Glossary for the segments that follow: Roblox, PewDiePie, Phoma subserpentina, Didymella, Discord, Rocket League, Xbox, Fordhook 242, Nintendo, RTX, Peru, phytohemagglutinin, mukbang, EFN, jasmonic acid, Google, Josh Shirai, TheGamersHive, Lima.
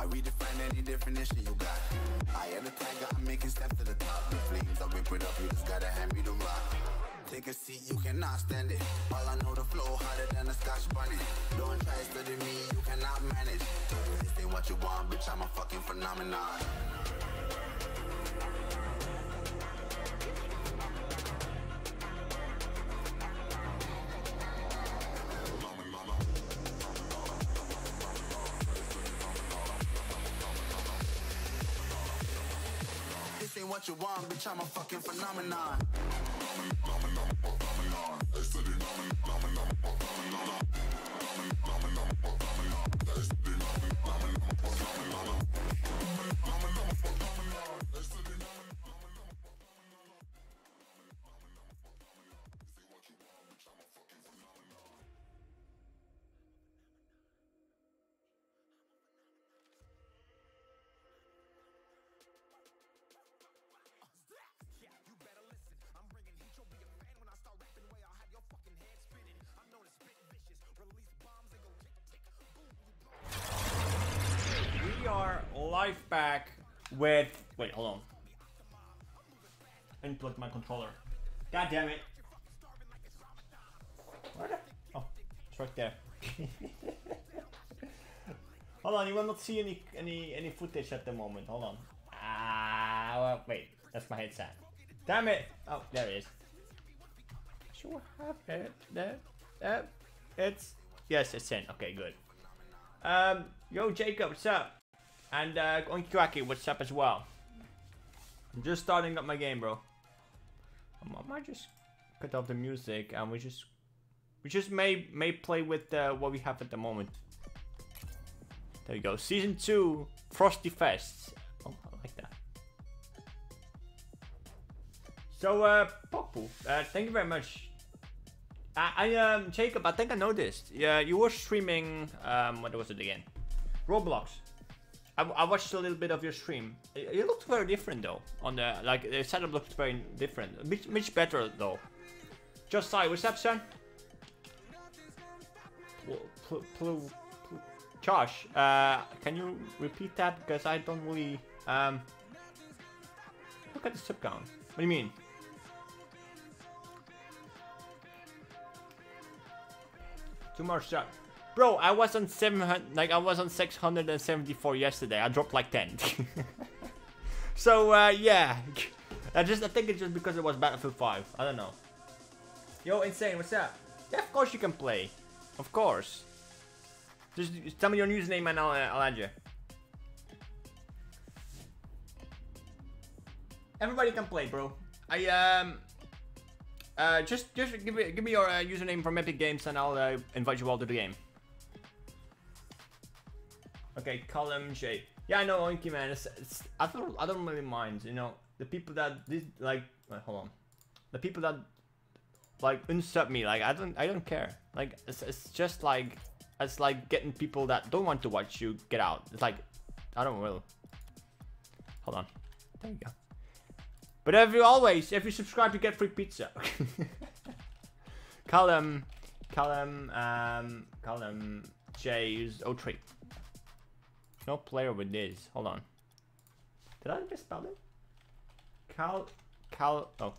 I redefine any definition you got. I am the tiger, I'm making steps to the top. The flames, I whip it up, you just gotta hand me the rock. Take a seat, you cannot stand it. All I know, the flow harder than a Scotch bunny. Don't try studying me, you cannot manage. This ain't what you want, bitch, I'm a fucking phenomenon. This ain't what you want, bitch, I'm a fucking phenomenon. We are live back with... Wait, hold on. I unplugged my controller. God damn it. Where the... Oh, it's right there. Hold on, you will not see any footage at the moment. Hold on. Ah, well, wait. That's my headset. Damn it. Oh, there it is. Sure have it. There. It's... Yes, it's in. Okay, good. Yo Jacob, what's up? And Onkraki, what's up as well? I'm just starting up my game, bro. I might just cut off the music and we just may play with what we have at the moment. There you go. Season 2 Frosty Fest. Oh, I like that. So Popu, thank you very much. I Jacob, I think I noticed. Yeah, you were streaming. What was it again? Roblox. I watched a little bit of your stream. It looked very different though. On the like, the setup looked very different. Much better though. Just like, what's up, son? Josh, can you repeat that because I don't really Look at the sub count. What do you mean? Too much stuff. Bro, I was on 700, like I was on 674 yesterday. I dropped like 10. So yeah, I think it's just because it was Battlefield 5. I don't know. Yo, Insane, what's up? Yeah, of course you can play. Of course. Just tell me your username and I'll add you. Everybody can play, bro. Just give me your username from Epic Games and I'll invite you all to the game. Okay, Column J. Yeah, I know, Oinky, man. I don't really mind, you know, the people that like unsub me. Like I don't care. Like it's just like it's like getting people that don't want to watch you get out. It's like I don't really. Hold on. There you go. But if you subscribe, you get free pizza. Column J03. No player with this. Hold on. Did I just spell it? Oh.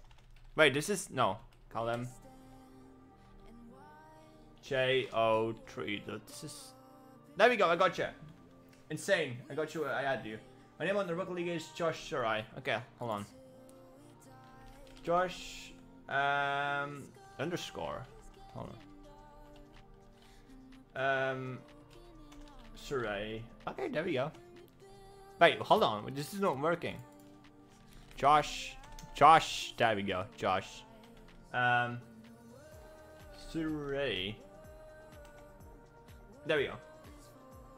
Wait, this is, no. Column J03. This is, there we go, I got you. Insane, I got you, I added you. My name on the Rocket League is Josh Shirai. Okay, hold on. Josh underscore, hold on, Surrey. Okay, there we go. Wait, hold on, this is not working. Josh, there we go, Josh, Surrey. There we go.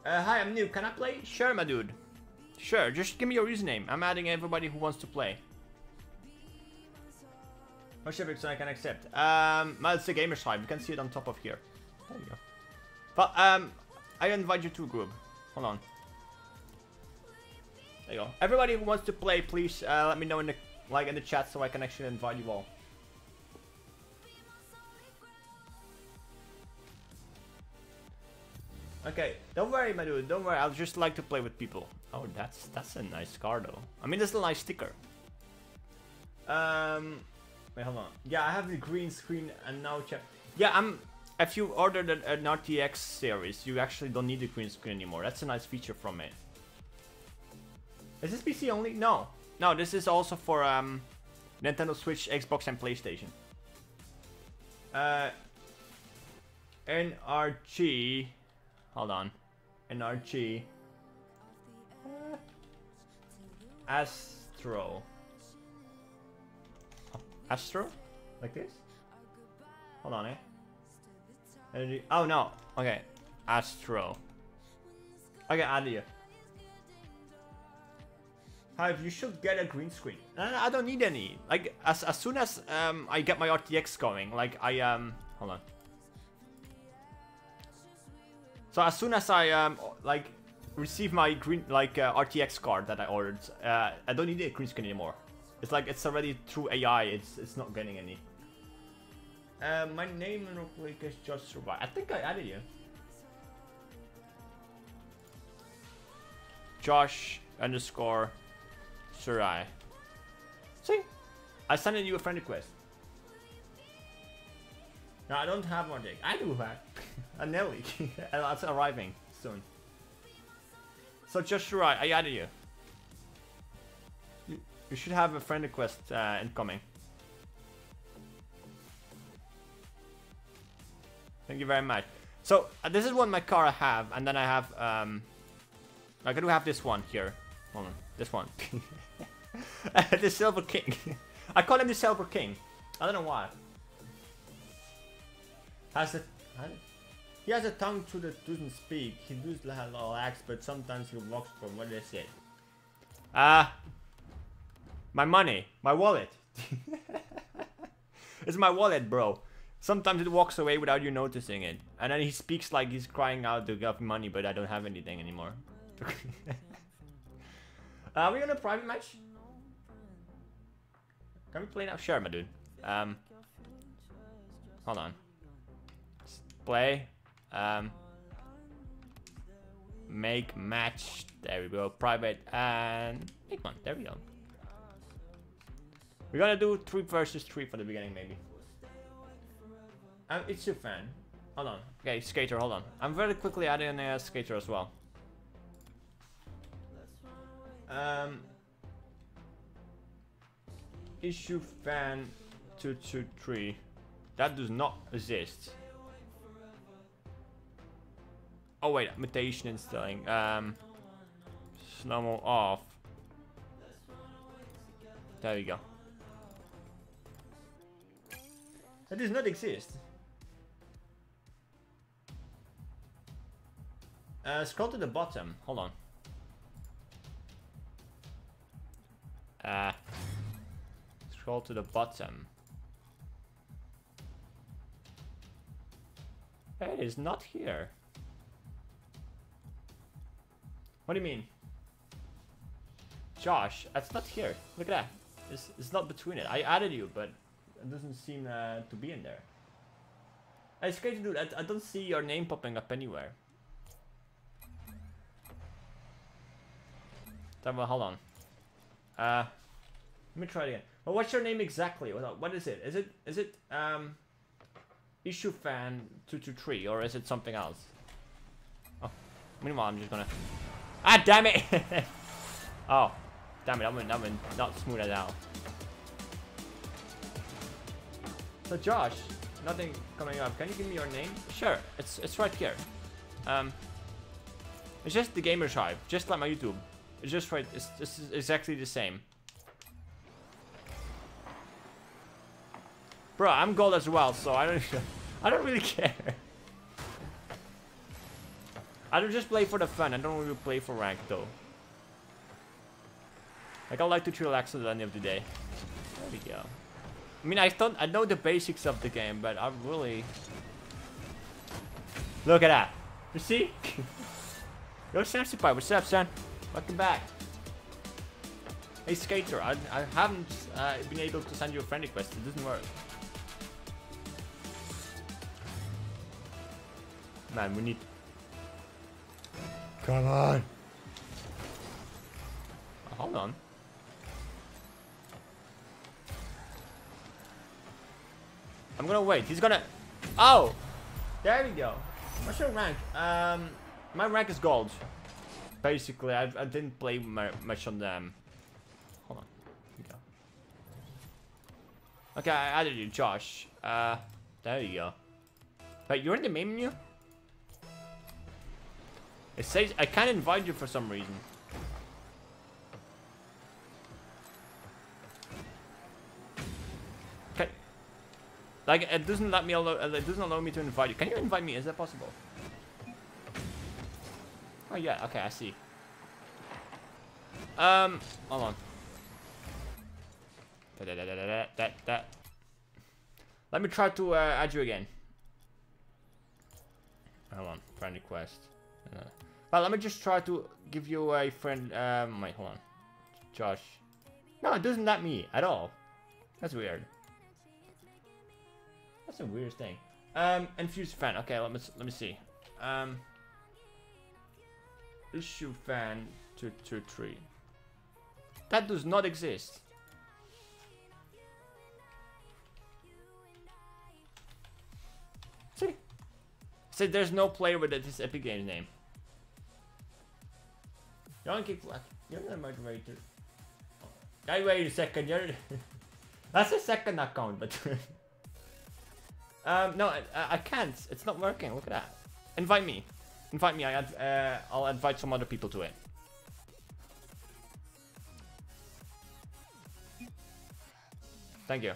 Hi, I'm new, can I play? Sure, my dude, sure, just give me your username. I'm adding everybody who wants to play. Much epic, so I can accept. It's the TheGamersHive. You can see it on top of here. There you go. But I invite you to a group. Hold on. There you go. Everybody who wants to play, please let me know in the chat so I can actually invite you all. Okay, don't worry, my dude, don't worry. I'll just like to play with people. Oh, that's a nice car, though. I mean, that's a nice sticker. Wait, hold on. Yeah, I have the green screen and now check. Yeah, if you ordered an RTX series, you actually don't need the green screen anymore. That's a nice feature from it. Is this PC only? No. No, this is also for Nintendo Switch, Xbox, and PlayStation. NRG. Hold on. NRG. Astro. Astro? Like this? Hold on, eh? NRG. Oh, no. Okay. Astro. Okay, idea. Hive, you should get a green screen. I don't need any. Like, as soon as I get my RTX going, like, hold on. So as soon as I like receive my green RTX card that I ordered, I don't need a green screen anymore. It's like it's already through AI. It's not getting any. My name and real is just survive. I think I added you. Josh_Surai. See, I sent you a friend request. No, I don't have one dick. I do have a Nelly. That's arriving soon. So just right, I added you. You should have a friend request incoming. Thank you very much. So this is one my car I have, and then I have I do have this one here. Hold on, this one. The Silver King. I call him the Silver King. I don't know why. He has a tongue to that doesn't speak. He does have a little axe, but sometimes he walks from what they say. My money, my wallet. It's my wallet, bro. Sometimes it walks away without you noticing it, and then he speaks like he's crying out to get money, but I don't have anything anymore. Are we on a private match? Can we play now? Sure, my dude. Hold on. Play, make match, there we go, private, and make one, there we go. We're gonna do 3 versus 3 for the beginning, maybe. It's your fan, hold on, okay, skater, hold on. I'm very quickly adding a skater as well. Issue fan 223, that does not exist. Oh wait, mutation installing. Snowball off. There we go. That does not exist. Scroll to the bottom. Hold on. Scroll to the bottom. It is not here. What do you mean? Josh, that's not here. Look at that. It's not between it. I added you, but it doesn't seem to be in there. It's crazy, dude. I don't see your name popping up anywhere. Hold on. Let me try it again. Well, what's your name exactly? What is it? Is it issue fan 223 or is it something else? Oh, meanwhile, I'm just gonna. Ah, damn it! Oh, damn it! I went not smooth at all. So Josh, nothing coming up. Can you give me your name? Sure, it's right here. It's just the TheGamersHive, just like my YouTube. It's just right. It's exactly the same. Bro, I'm gold as well, so I don't really care. I don't just play for the fun, I don't really play for rank though. Like I like to chillax at the end of the day. There we go. I mean I know the basics of the game, but I really look at that. You see? Yo Samsipai, what's up son? Welcome back. Hey skater, I haven't been able to send you a friend request, it doesn't work. Man, we need Come on. Hold on. I'm gonna wait. He's gonna. Oh, there we go. What's your rank? My rank is gold. Basically, I didn't play much on them. Hold on. Here we go. Okay, I added you, Josh. There you go. But you're in the main menu. It says I can't invite you for some reason. Okay. Like it doesn't let me allow. It doesn't allow me to invite you. Can you invite me? Is that possible? Oh yeah. Okay, I see. Hold on. That. Let me try to add you again. Hold on. Friend request. But let me just try to give you a friend. Wait, hold on. Josh. No, it doesn't let me at all. That's weird. That's the weirdest thing. Infused fan. Okay, let me see. Issue fan 223. That does not exist. See? See, there's no player with this Epic Games name. Don't kick black. You're not a moderator. Oh, wait a second. You're that's a second account, but no, I can't. It's not working. Look at that. Invite me. Invite me. I'll invite some other people to it. Thank you.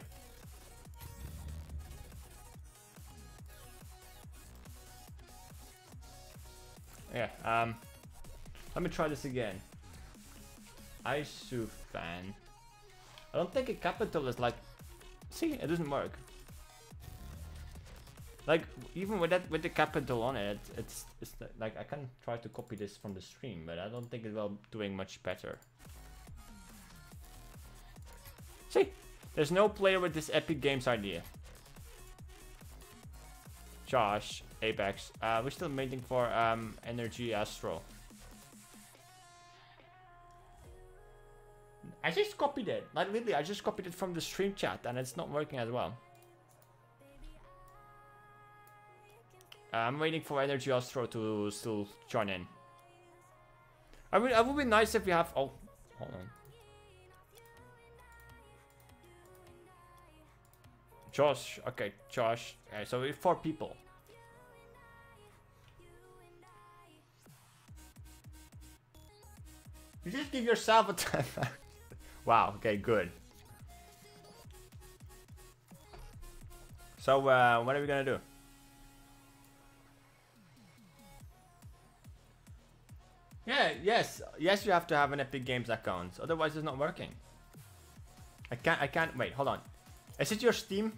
Yeah. Let me try this again. Isufan. I don't think a capital is like. See, it doesn't work. Like even with that, with the capital on it, it's like I can try to copy this from the stream, but I don't think it will doing much better. See, there's no player with this Epic Games idea. Josh, Apex. We're still waiting for Energy Astro. I just copied it. Like literally, I just copied it from the stream chat, and it's not working as well. I'm waiting for Energy Astro to still join in. I mean, it would be nice if we have. Oh, hold on. Josh, okay, Josh. Okay, so we have 4 people. You just give yourself a time. Wow, okay, good. So, what are we gonna do? Yeah, yes, you have to have an Epic Games account, otherwise it's not working. I can't, wait, hold on. Is it your Steam?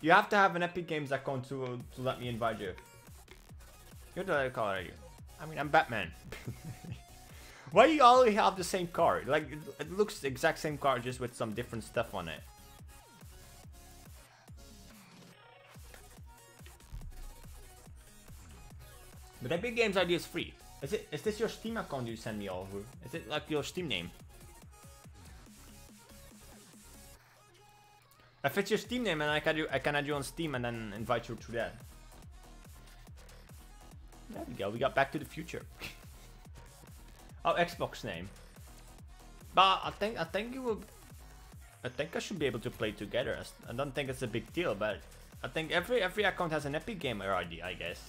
You have to have an Epic Games account to let me invite you. You're the other color, are you? I mean, I'm Batman. Why do you all have the same card? Like, it looks the exact same card, just with some different stuff on it. But Epic Games ID is free. Is this your Steam account you send me over? Is it like your Steam name? If it's your Steam name, and I can add you on Steam and then invite you to that. There we go. We got Back to the Future. Oh, Xbox name. But I think you will. I think I should be able to play together. I don't think it's a big deal, but I think every account has an Epic Gamer ID, I guess.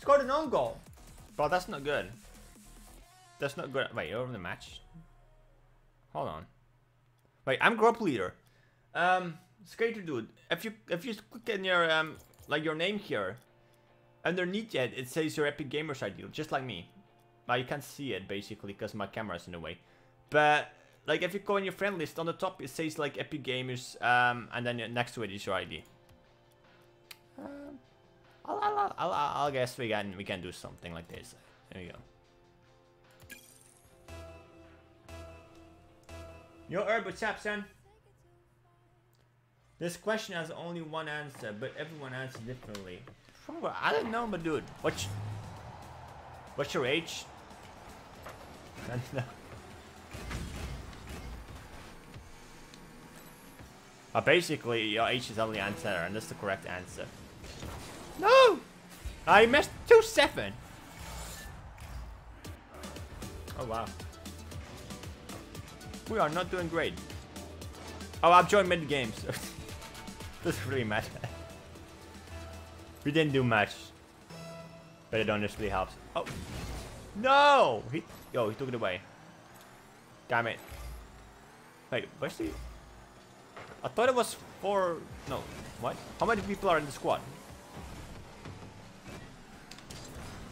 Scored an own goal. But that's not good. That's not good. Wait, you're in the match. Hold on. Wait, I'm group leader. Skater dude. If you click in your like your name here, underneath it, it says your Epic Gamers ID, just like me. But you can't see it basically because my camera's in the way. But like if you go in your friend list, on the top it says like Epic Gamers, and then next to it is your ID. I'll guess we can do something like this. There we go. Yo, Herb, what's up, son? This question has only one answer, but everyone answers differently. Probably. I don't know, my dude. What's your age? I don't know. Basically, your age is only answer, and that's the correct answer. No! I missed 2-7. Oh, wow. We are not doing great. Oh, I've joined mid-games. Doesn't really matter. We didn't do much. But it honestly helps. Oh. No! He took it away. Damn it. Wait, where's the... I thought it was 4... No. What? How many people are in the squad?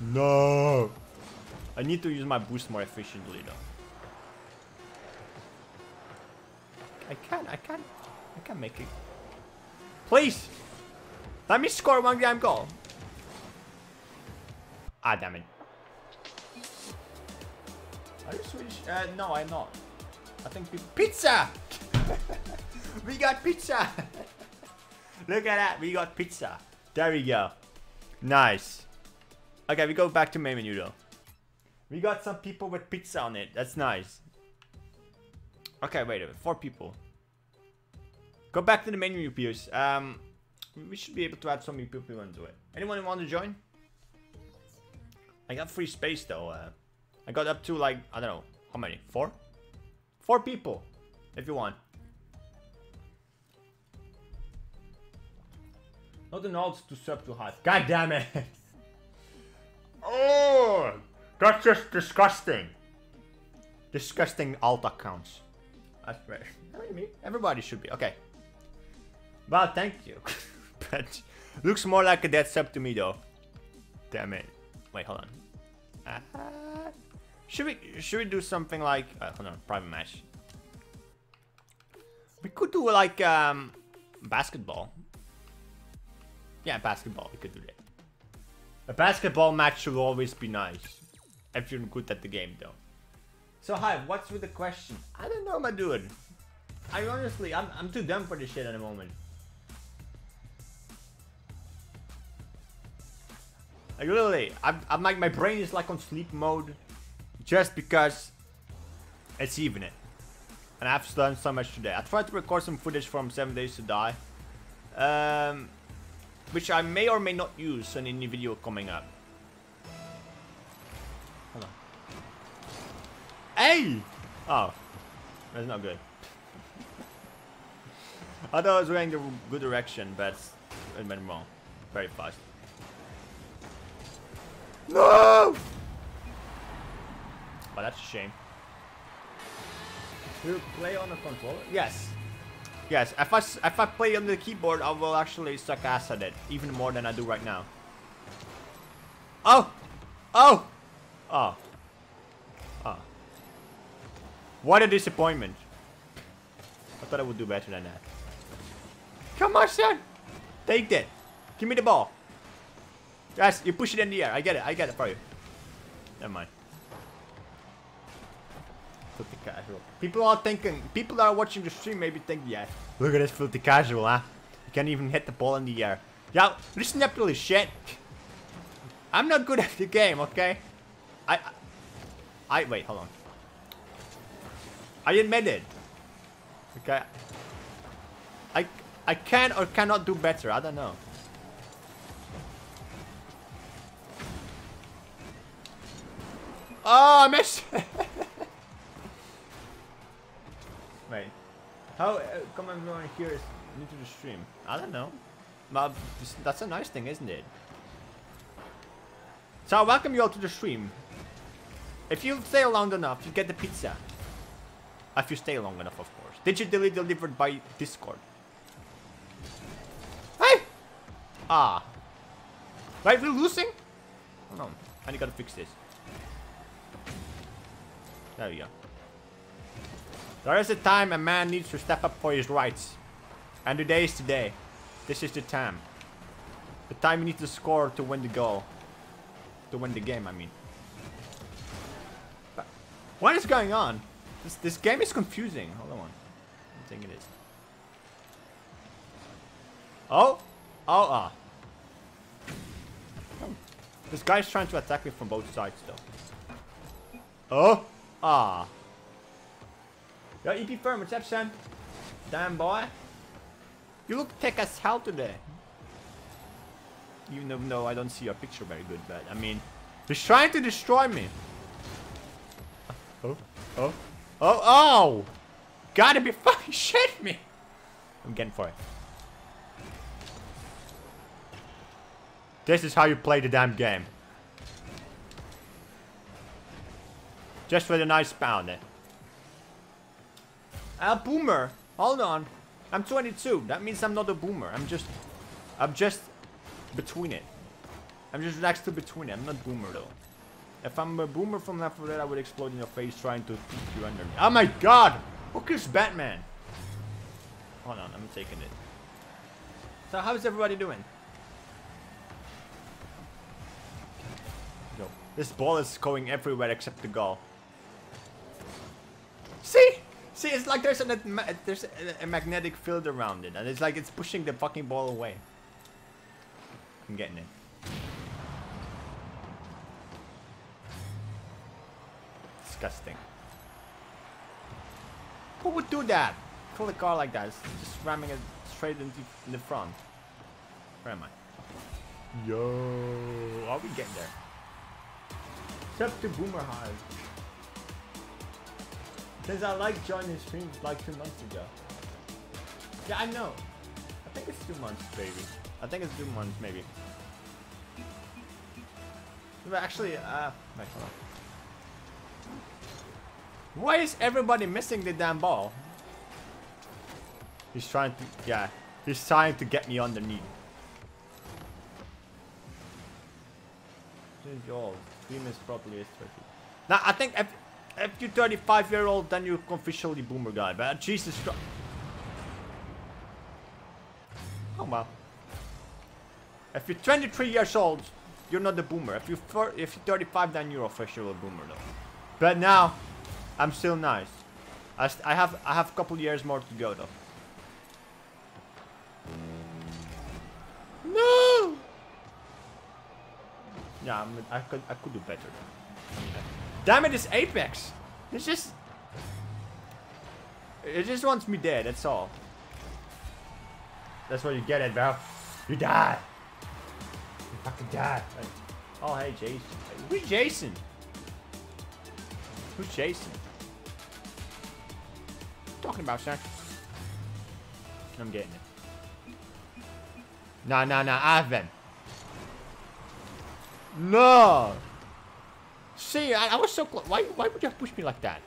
No! I need to use my boost more efficiently though. I can't make it. Please! Let me score one damn goal! Ah, damn it. Are you Swedish? No, I'm not. I think pizza! We got pizza! Look at that, we got pizza. There we go. Nice. Okay, we go back to main menu though. We got some people with pizza on it. That's nice. Okay, wait a minute. 4 people. Go back to the main menu, Piers. We should be able to add so many people into it. Anyone want to join? I got free space though. I got up to like, I don't know, how many? 4? 4 people, if you want. Not an alt to sub to half. God damn it! Oh, that's just disgusting. Disgusting alt accounts. I swear. What do you mean? Everybody should be okay. Well, thank you. But looks more like a dead sub to me, though. Damn it! Wait, hold on. Should we do something like hold on, private match? We could do like basketball. Yeah, basketball. We could do that. A basketball match should always be nice. If you're good at the game, though. So, Hive, what's with the question? I don't know, my dude. I honestly, I'm too dumb for this shit at the moment. Like, literally, I'm like, my brain is like on sleep mode. Just because it's evening. And I've done so much today. I tried to record some footage from 7 Days to Die. Which I may or may not use in any video coming up. Hold on. Hey! Oh. That's not good. I thought I was going the good direction, but it went wrong. Very fast. No! But that's a shame. Do you play on a controller? Yes. Yes, if I play on the keyboard, I will actually suck ass at it, even more than I do right now. Oh! Oh! Oh. Oh. What a disappointment. I thought I would do better than that. Come on, son! Take that. Give me the ball. Yes, you push it in the air. I get it for you. Never mind. Filthy casual. People are thinking, people that are watching the stream maybe think, yeah, look at this filthy casual, huh? You can't even hit the ball in the air. Yeah, listen up to this shit. I'm not good at the game, okay? I wait, hold on. I admit it. Okay. I can or cannot do better, I don't know. Oh, I missed. Wait, how come everyone here is new to the stream? I don't know. But that's a nice thing, isn't it? So I welcome you all to the stream. If you stay long enough, you get the pizza. If you stay long enough, of course. Digitally delivered by Discord. Hey! Ah. Wait, we're losing? Hold on. I gotta fix this. There we go. There is a time a man needs to step up for his rights. And today is today. This is the time. The time you need to score to win the goal. To win the game, I mean. But what is going on? This game is confusing. Hold on. I think it is. Oh. Oh, ah. This guy's trying to attack me from both sides, though. Oh! Ah. Yo, EP firm, what's up, Sam? Damn, boy. You look thick as hell today. Even though, no, I don't see your picture very good, but I mean, he's trying to destroy me. Oh, oh, oh, oh! Gotta be fucking shitting me! I'm getting for it. This is how you play the damn game. Just with a nice pound, eh? A boomer. Hold on. I'm 22. That means I'm not a boomer. I'm just between it. I'm just next to between it. I'm not boomer though. If I'm a boomer from that for that, I would explode in your face trying to peek you under me. Oh my god! Who kills Batman? Hold on, I'm taking it. So how's everybody doing? Yo, this ball is going everywhere except the goal. See? See, it's like there's a magnetic field around it, and it's like it's pushing the fucking ball away. I'm getting it. Disgusting. Who would do that? Kill the car like that. It's just ramming it straight in the front. Where am I? Yo, how we get there? Except the Boomer Hive. Since I like joining streams like 2 months ago. Yeah, I know. I think it's 2 months, baby. I think it's 2 months, maybe. But actually, wait, hold on. Why is everybody missing the damn ball? He's trying to, yeah. He's trying to get me underneath. Yo, stream is probably is 30. Now, I think if you're 35-year-old, then you're officially boomer guy, but Jesus Christ. Oh well. If you're 23 years old, you're not a boomer. If you're 35, then you're officially a boomer though. But now, I'm still nice. I have a couple years more to go though. No. Yeah, I could do better though. Okay. Damn it, it's Apex! It's just... It just wants me dead, that's all. That's what you get at, bro. You die! You fucking die. Oh, hey, Jason. Who's Jason? Who's Jason? What are you talking about, sir? I'm getting it. Nah, nah, nah, Ivan. No! See, I was so close. Why would you push me like that?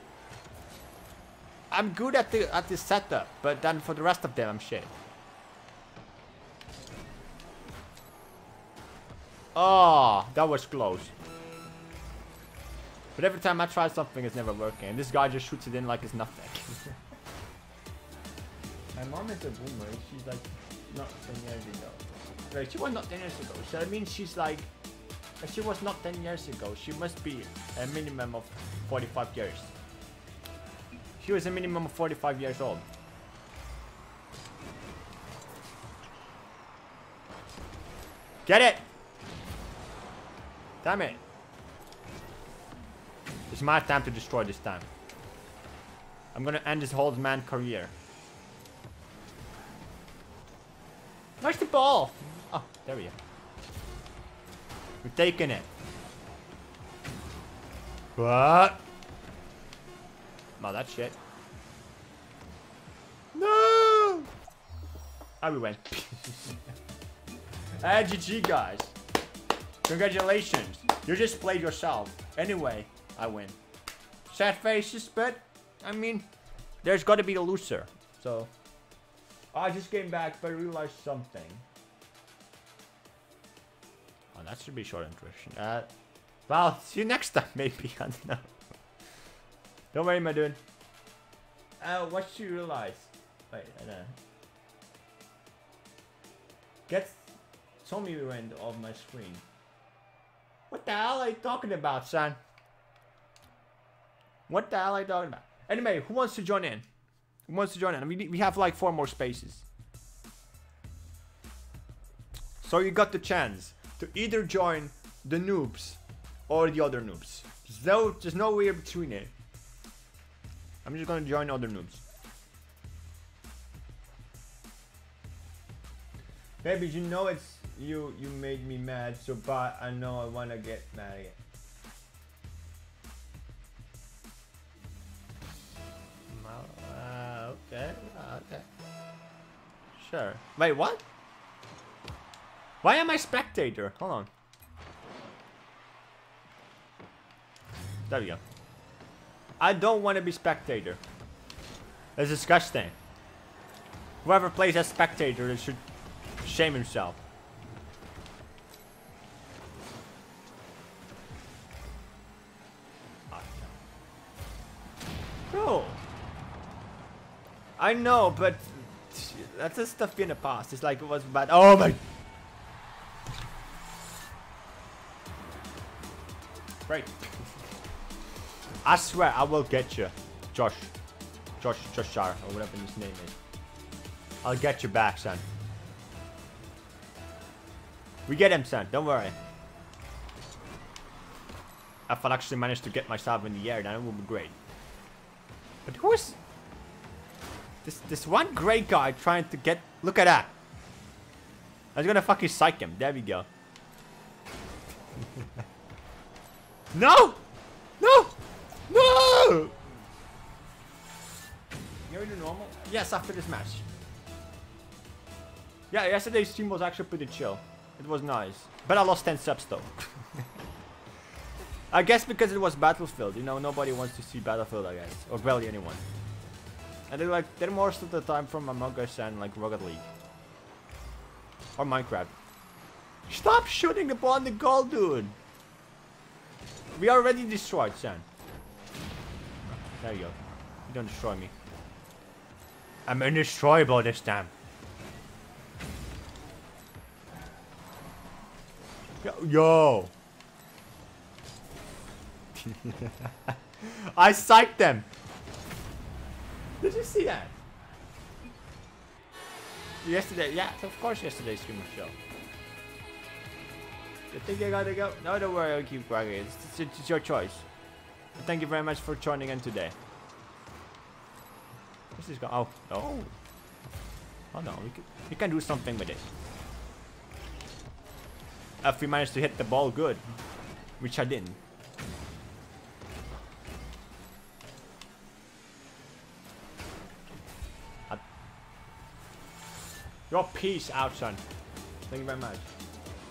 I'm good at this setup, but then for the rest of them, I'm shit. Oh, that was close. But every time I try something, it's never working. And this guy just shoots it in like it's nothing. My mom is a boomer. She's like not 10 years ago. Right, she was not 10 years ago. So that means she's like... If she was not 10 years ago, she must be a minimum of 45 years. She was a minimum of 45 years old. Get it! Damn it. It's my time to destroy this time. I'm gonna end this old man career. Where's the ball? Oh, there we go. We're taking it. What? Wow, that shit. No! Oh, we went. Hey, GG, guys. Congratulations. You just played yourself. Anyway, I win. Sad faces, but I mean, there's gotta be a loser. So, I just came back, but I realized something. Oh, that should be short introduction. Well, see you next time, maybe. I don't know. Don't worry, my dude. What you realize? Wait, I know. Get Tommy Rand off my screen. What the hell are you talking about, son? What the hell are you talking about? Anyway, who wants to join in? Who wants to join in? I mean, we have like 4 more spaces. So you got the chance to either join the noobs or the other noobs. There's no way between it. I'm just gonna join other noobs. Baby, you know it's you. You made me mad, so bad. I know I wanna get mad again. Okay. Sure. Wait, what? Why am I spectator? Hold on. There we go. I don't want to be spectator. That's disgusting. Whoever plays as spectator, they should shame himself. Bro. I know, but that's just stuff in the past. It's like it was bad. Oh my. Right. I swear I will get you, Joshar, or whatever his name is. I'll get you back, son. We get him, son. Don't worry. If I actually manage to get myself in the air, then it will be great. But who is this one great guy trying to get? Look at that. I was gonna fucking psych him. There we go. No. No! Can we do normal? Yes, after this match. Yeah, yesterday's stream was actually pretty chill. It was nice. But I lost 10 subs though. I guess because it was Battlefield, you know, nobody wants to see Battlefield, I guess. Or barely anyone. And they're most of the time from Among Us and like Rocket League. Or Minecraft. Stop shooting upon the goal, dude! We are already destroyed, Sam. There you go. You don't destroy me. I'm indestroyable this time. Yo! I psyched them! Did you see that? Yesterday, yeah, of course yesterday's stream was show. I think I gotta go. No, don't worry, I'll keep bragging. It's your choice. Thank you very much for joining in today. What's this guy? Oh, oh. Oh no, we can do something with it. If we manage to hit the ball good, which I didn't. Your peace out, son. Thank you very much.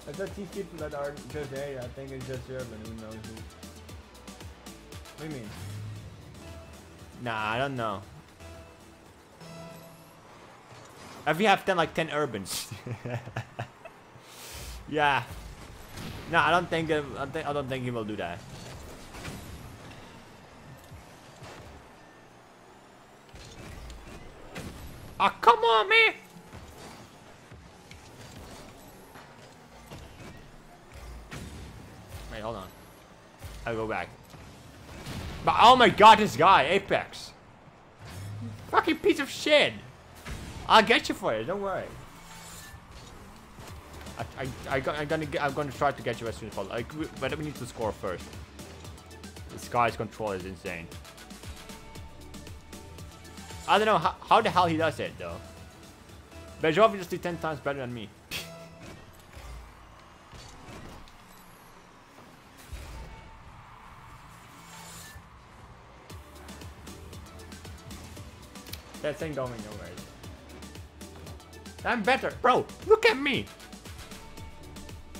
I thought these people that are just there, I think it's just urban, who knows who. What do you mean? Nah, I don't know. If we have 10 urbans. Yeah. Nah, I don't think he will do that. Ah, oh, come on, man. Wait, hold on. I'll go back. But oh my god, this guy, Apex. Fucking piece of shit. I'll get you for it, don't worry. I'm gonna try to get you as soon as possible. But we need to score first. This guy's control is insane. I don't know how the hell he does it though. But he's obviously 10 times better than me. That thing going nowhere. I'm better, bro. Look at me.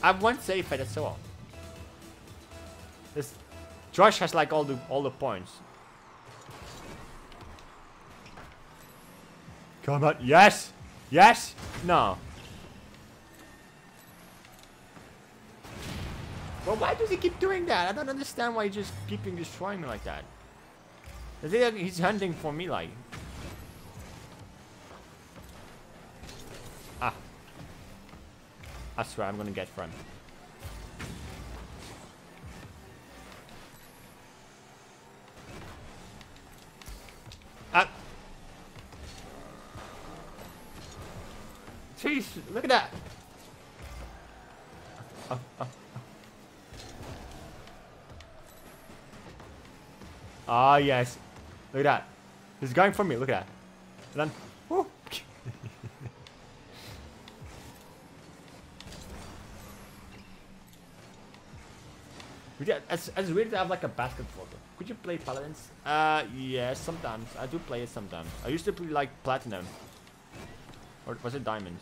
I'm one safe, but that's all. This Josh has like all the points. Come on, yes, yes, no. Well, why does he keep doing that? I don't understand why he's just keeping destroying me like that. I think he's hunting for me, like. I swear I'm gonna get from. Jeez, look at that. Ah, yes. Look at that. He's going for me. Look at that. And then, woo. It's weird to have like a basket floater. Could you play Paladins? Yeah, sometimes. I do play it sometimes. I used to play like Platinum. Or was it Diamond?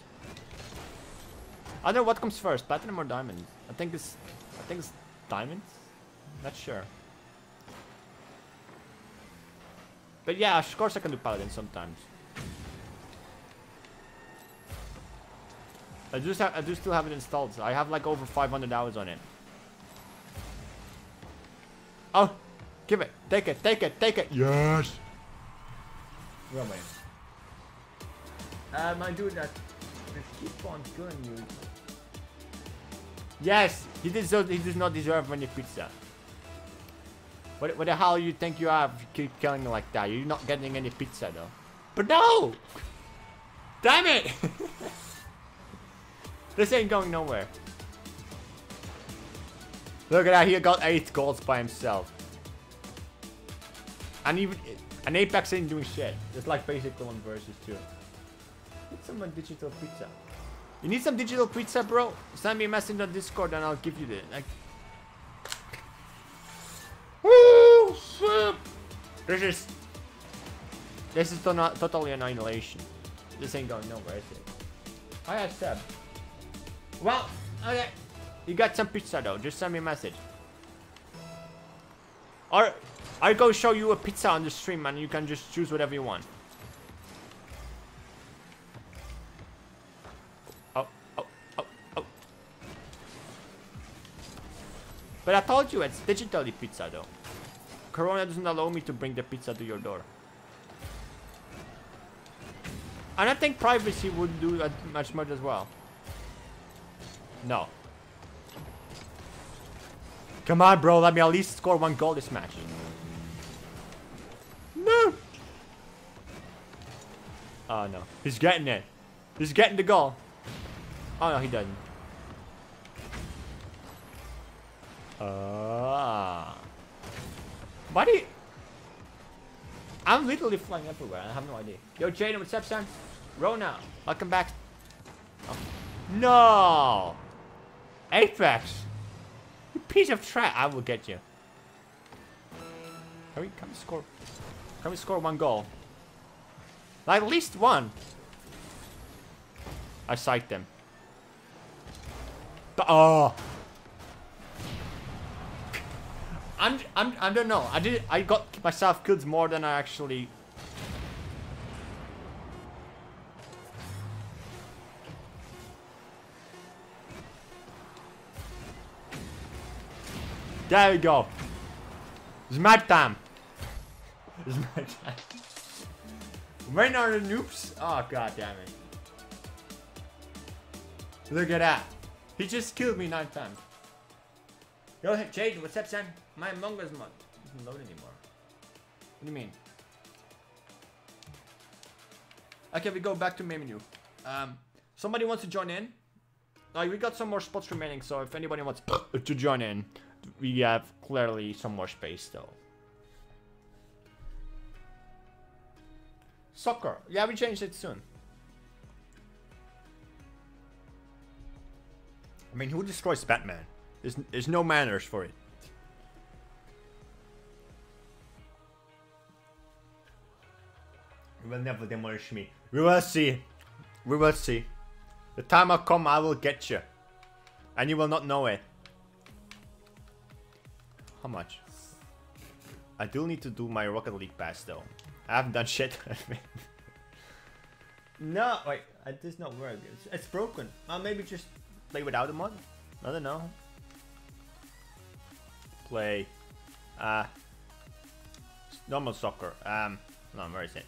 I don't know what comes first, Platinum or Diamond. I think it's Diamond? Not sure. But yeah, of course I can do Paladin sometimes. I do still have it installed. So I have like over 500 hours on it. Oh, give it, take it, take it, take it. Yes. Where am I? My dude, that keep on killing you. Yes, he does not deserve any pizza. What the hell you think you are if you keep killing me like that? You're not getting any pizza though. But no! Damn it! This ain't going nowhere. Look at that, he got 8 goals by himself. And even an Apex ain't doing shit. It's like basically 1v2. Need some digital pizza. You need some digital pizza, bro? Send me a message on Discord and I'll give you the like. Woo! This is totally annihilation. This ain't going nowhere, is it? I have Seb. Well, okay. You got some pizza though, just send me a message. Or I'll go show you a pizza on the stream and you can just choose whatever you want. Oh. But I told you it's digitally pizza though. Corona doesn't allow me to bring the pizza to your door. And I think privacy would do that much as well. No. Come on, bro, let me at least score 1 goal this match. No! Oh, no. He's getting it. He's getting the goal. Oh, no, he doesn't. Buddy! I'm literally flying everywhere. I have no idea. Yo, Jaden, what's up, son? Rona, welcome back. Oh. No! Apex! You piece of trash! I will get you. Can we score? Can we score 1 goal? Like at least 1. I psyched them. But oh, I don't know. I got myself killed more than I actually. There we go. It's map time. It's map time. When are the noobs? Oh, god damn it. Look at that. He just killed me 9 times. Yo, Jade, what's up, son? My Among Us mod doesn't load anymore. What do you mean? Okay, we go back to main menu. Somebody wants to join in? Like, we got some more spots remaining, so if anybody wants to join in, we have clearly some more space though. Soccer. Yeah, we changed it soon. I mean, who destroys Batman? There's no manners for it. You will never demolish me. We will see. We will see. The time will come, I will get you. And you will not know it. How much? I do need to do my Rocket League pass though. I haven't done shit. No, wait, it does not work. It's broken. I'll maybe just play without a mod? I don't know. Play. Normal soccer. No, where is it?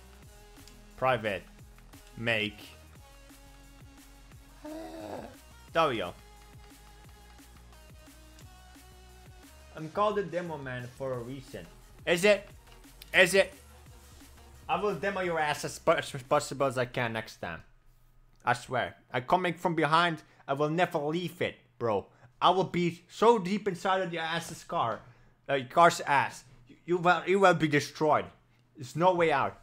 Private. Make. There we go. I'm called a demo man for a reason. Is it? Is it? I will demo your ass as possible as I can next time. I swear. I'm coming from behind. I will never leave it, bro. I will be so deep inside of your car's ass. You will be destroyed. There's no way out.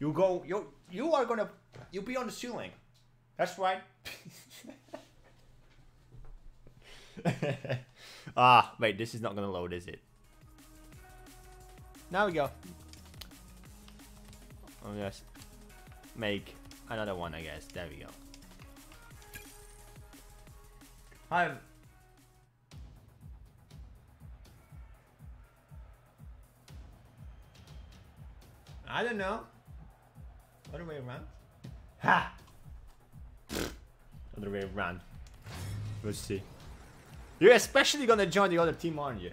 You go. You'll be on the ceiling. That's right. Ah, wait. This is not gonna load, is it? Now we go. I'll just make another one, I guess. There we go. I don't know. Other way around. Ha! Other way around. Let's see. You're especially gonna join the other team, aren't you?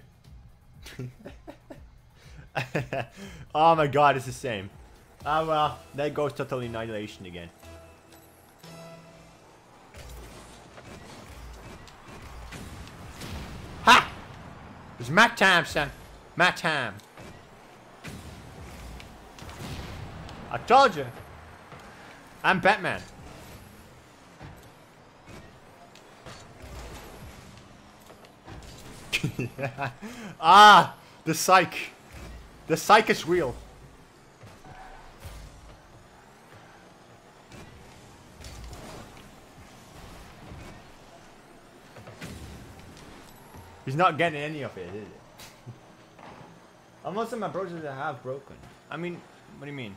Oh my god, it's the same. Ah well, there goes total annihilation again. Ha! It's my time, son. My time. I told you. I'm Batman. Yeah. Ah, the psych. The psych is real. He's not getting any of it, is it? Almost my browsers are half broken. I mean, what do you mean?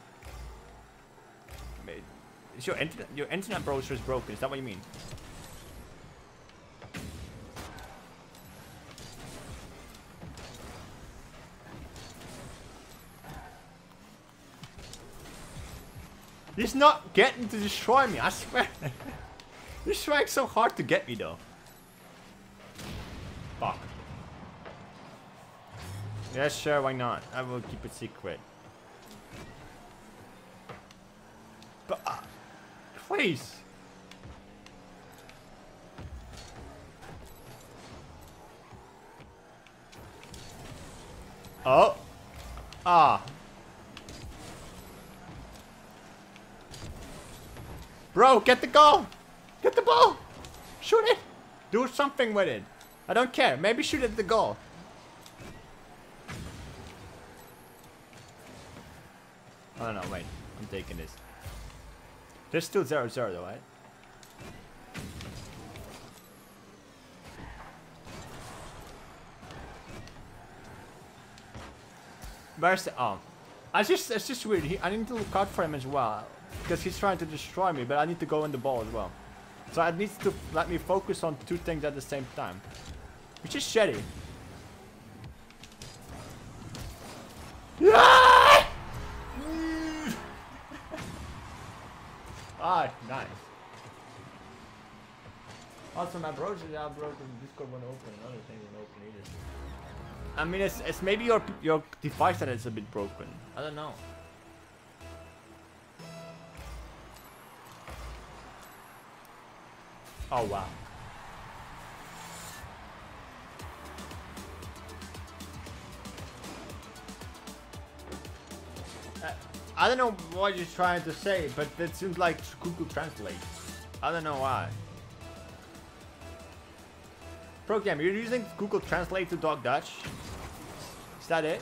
Is your internet browser is broken? Is that what you mean? He's not getting to destroy me, I swear. He's trying so hard to get me though. Fuck. Yeah, sure, why not? I will keep it secret. But please. Oh. Ah. Bro, get the goal. Get the ball. Shoot it. Do something with it. I don't care. Maybe shoot at the goal. Oh no, wait. I'm taking this. There's still 0-0 though, right? Where's the arm? It's just weird. I need to look out for him as well. Because he's trying to destroy me, but I need to go in the ball as well. So it needs to let me focus on two things at the same time. Which is shitty. Ah! Ah, nice. Also, my browser now broken. Discord won't open. Another thing won't open either. I mean, it's maybe your device that is a bit broken. I don't know. Oh wow. I don't know what you're trying to say, but it seems like Google Translate. I don't know why. Program, you're using Google Translate to talk Dutch? Is that it?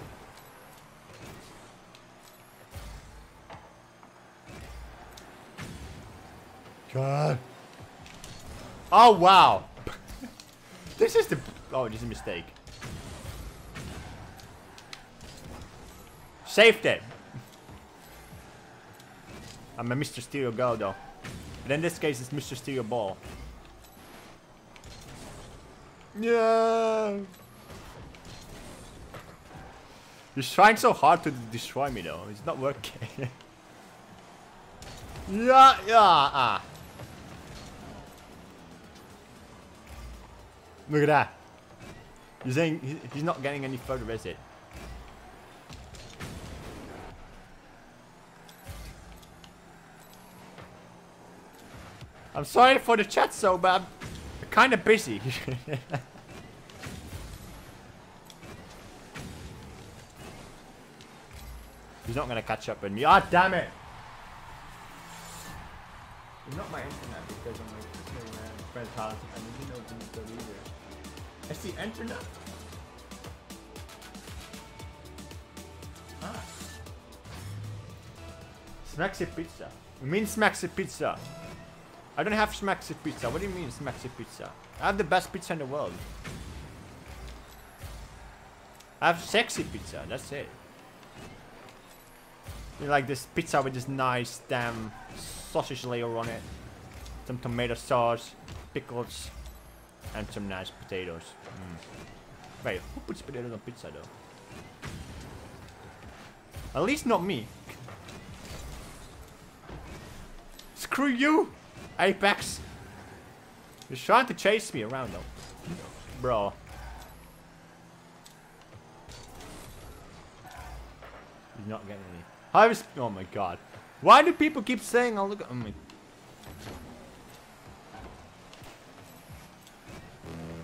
God. Oh wow! This is the this is a mistake. Saved it. I'm a Mr. Stereo girl though, but in this case it's Mr. Stereo ball. Yeah. You're trying so hard to destroy me though. It's not working. Yeah, yeah. Ah. Look at that. You're saying he's not getting any further, is it? I'm sorry for the chat, so but I'm kind of busy. He's not gonna catch up with me. Ah, damn it! It's not my internet because I'm like my friend's house. I didn't know it's still either. It's the internet. Smaxy pizza. You mean Smaxy pizza? I don't have Smaxy pizza. What do you mean Smaxy pizza? I have the best pizza in the world. I have sexy pizza. That's it. You like this pizza with this nice damn sausage layer on it, some tomato sauce, pickles, and some nice potatoes. Mm. Wait, who puts potatoes on pizza though? At least not me. Screw you, Apex. You're trying to chase me around though, bro. He's not getting me. I was. Oh my god. Why do people keep saying I'll look at me?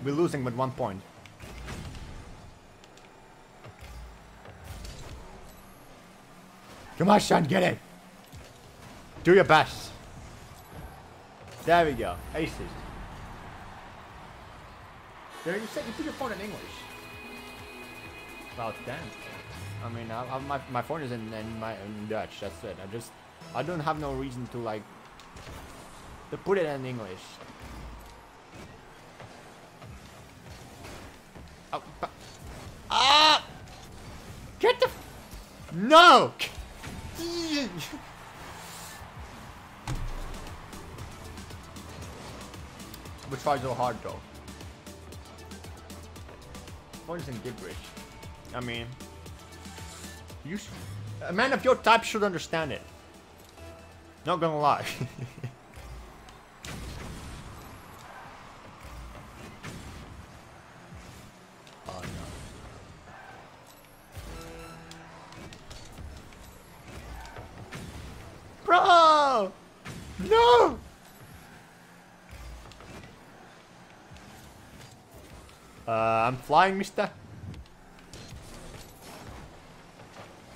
We're losing with 1 point. Come on, son, get it. Do your best. There we go. Aces. There you said you put your phone in English. Wow, damn. I mean, my phone is in Dutch. That's it. I don't have no reason to like to put it in English. Oh, ah! Get the no! We tried so hard though. Phone is in gibberish. I mean. You a man of your type should understand it. Not gonna lie. Oh no. Bro! No! I'm flying, mister.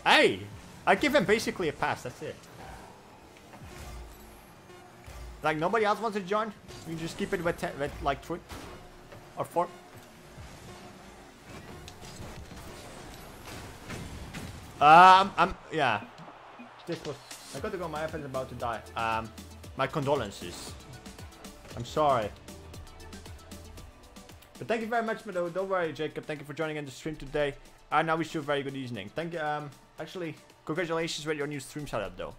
Hey! I give him basically a pass, that's it. Like, nobody else wants to join? You just keep it with like 3 or 4. Yeah. This was, I gotta go, my iPad's about to die. My condolences. I'm sorry. But thank you very much, but don't worry, Jacob. Thank you for joining in the stream today. And I wish you a very good evening. Thank you, actually, congratulations with your new stream setup, though.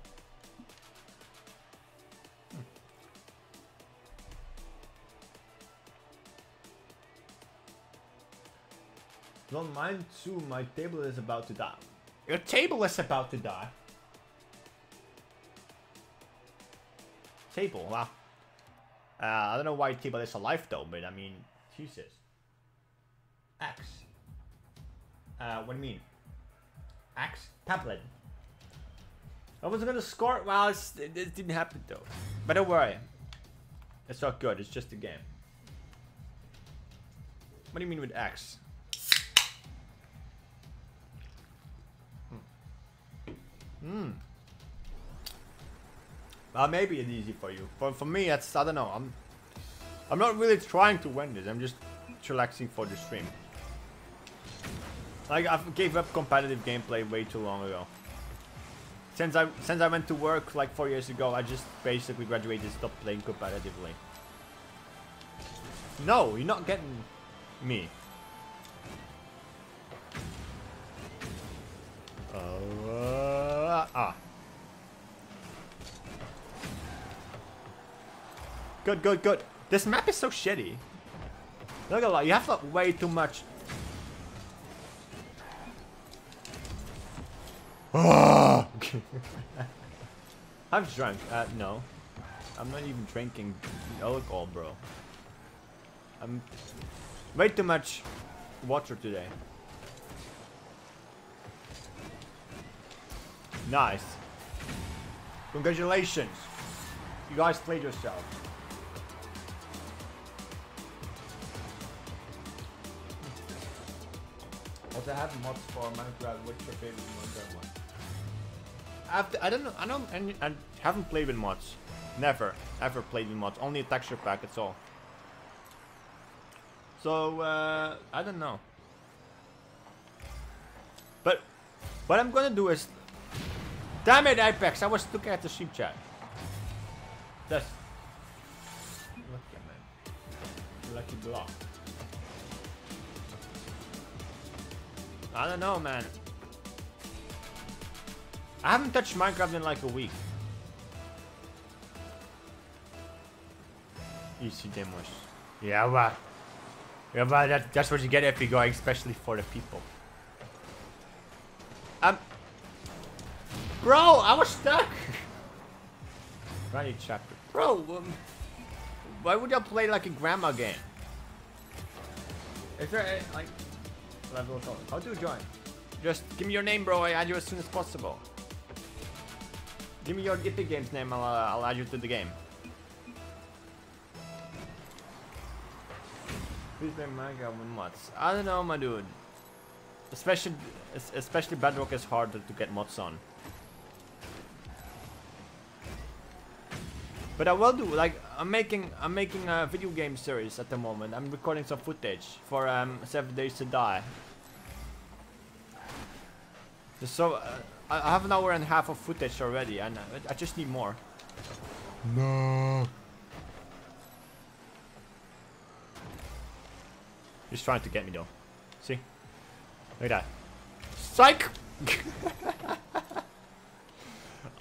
Don't mind too, my table is about to die. Your table is about to die? Table, wow. I don't know why table is alive, though, but I mean, Jesus. Axe. What do you mean? Axe? Tablet. I wasn't gonna score. Well, it didn't happen though. But don't worry. It's not good. It's just a game. What do you mean with axe? Hmm. Well, maybe it's easy for you. For me, that's, I don't know. I'm not really trying to win this. I'm just relaxing for the stream. Like, I gave up competitive gameplay way too long ago. Since I went to work like 4 years ago, I just basically graduated and stopped playing competitively. No, you're not getting me. Good, good, good. This map is so shitty. Look at that, you have like way too much. I'm drunk. No. I'm not even drinking alcohol, bro. I'm way too much water today. Nice. Congratulations. You guys played yourself. Also, I have mods for Minecraft. What's your favorite Minecraft one? I don't know. I haven't played with mods. Never, ever played with mods. Only a texture pack. That's all. So I don't know. But what I'm gonna do is, Damn it, Apex! I was looking at the stream chat. That's... Lucky man. Lucky block. I don't know, man. I haven't touched Minecraft in like a week. Easy demos. Yeah, well. Yeah, well, that's what you get if you go, especially for the people. Bro, I was stuck! Right chapter. Bro, why would I play like a grandma game? Is there a, like, level of how do you join? Just give me your name, bro, I add you as soon as possible. Give me your Epic Games name, I'll add you to the game. Please play Minecraft with mods. I don't know, my dude. Especially Bedrock is hard to get mods on. But I will do, like, I'm making a video game series at the moment. I'm recording some footage for 7 Days to Die. So, I have 1.5 hours of footage already, and I just need more. No. He's trying to get me though. See? Look at that. Psych!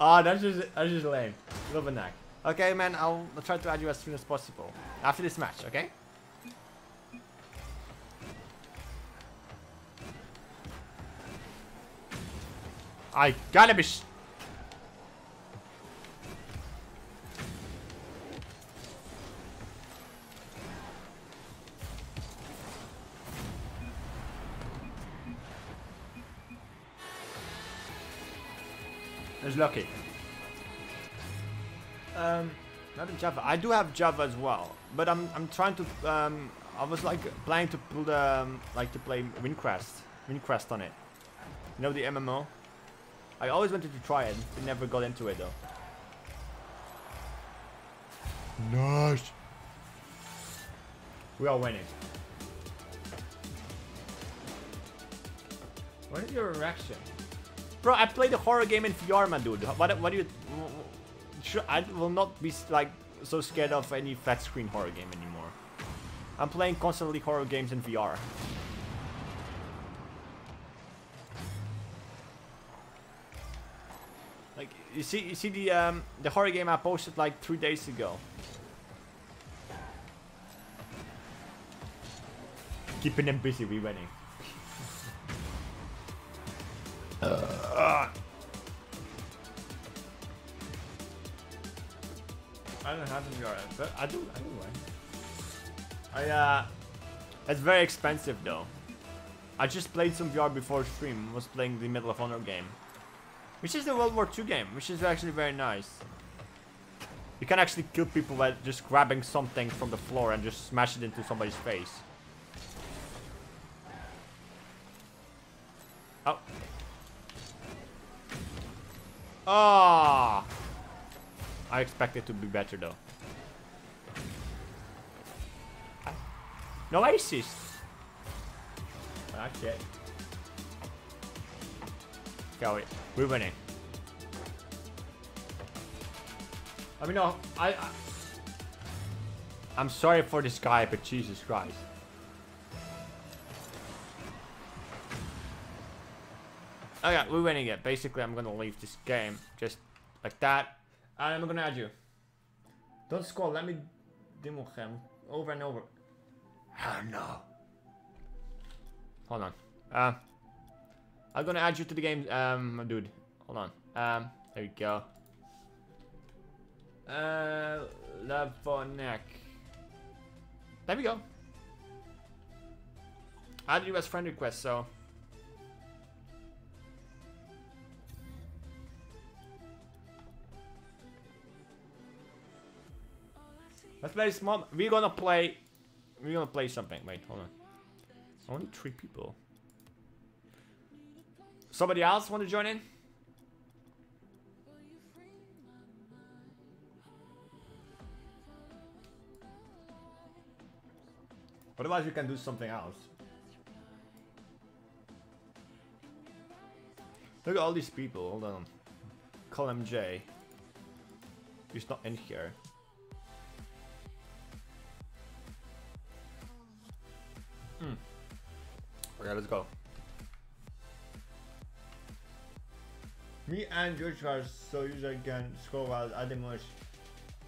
Ah, oh, that's just lame. Love a knack. Okay, man, I'll try to add you as soon as possible. After this match, okay? I gotta be sh- That's lucky. Not in Java. I do have Java as well, but I'm trying to I was like planning to put to play Windcrest on it. You know, the MMO. I always wanted to try it, but never got into it though. Nice. We are winning. What is your reaction, bro? I played a horror game in VR, my dude. What do you? I will not be like so scared of any flat screen horror game anymore. I'm playing constantly horror games in VR. Like you see the horror game I posted like 3 days ago. Keeping them busy, we winning. I don't have any URL, but I do anyway. It's very expensive though. I just played some VR before stream, was playing the Medal of Honor game. Which is the World War II game, which is actually very nice. You can actually kill people by just grabbing something from the floor and just smash it into somebody's face. Oh. Ah. Oh. I expect it to be better though. No aces. Okay. Go it. We're winning. I mean, no, I'm sorry for this guy, but Jesus Christ. Okay, we're winning it. Basically, I'm gonna leave this game just like that. I'm gonna add you. Don't scroll, let me demo him over and over. Oh no. Hold on. I'm gonna add you to the game, dude. Hold on. There you go. Love for neck. There we go. Add you as friend request, so. That's very small. We're gonna play something. Wait, hold on. Only 3 people. Somebody else want to join in? Otherwise, we can do something else. Look at all these people. Hold on. column J. He's not in here. Okay, let's go. Me and George are so user can score while I demolish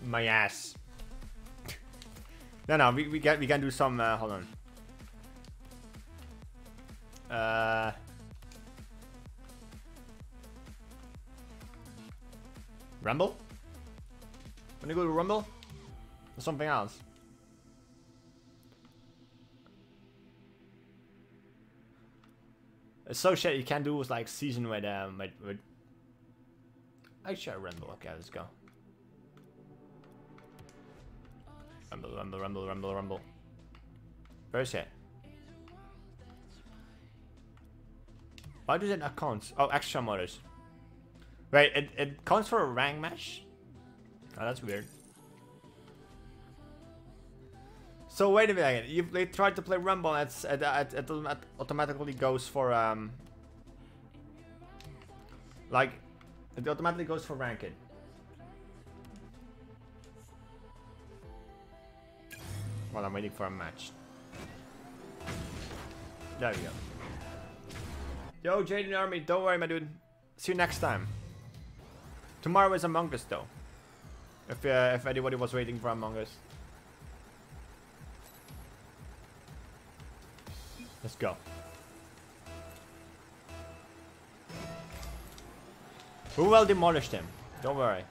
my ass. No, we can do some. Hold on. Rumble? Wanna go to Rumble? Or something else? Associate you can do with like season with actually I Rumble, okay, let's go. Rumble. Where is it? Why does it not count? Oh, extra motors. Wait, it counts for a rank match? Oh, that's weird. So wait a minute, if they tried to play Rumble and it automatically goes for like it automatically goes for ranking. Well, I'm waiting for a match. There we go. Yo, Jaden Army, don't worry, my dude. See you next time. Tomorrow is Among Us, though. If anybody was waiting for Among Us. Let's go. We will demolish them. Don't worry.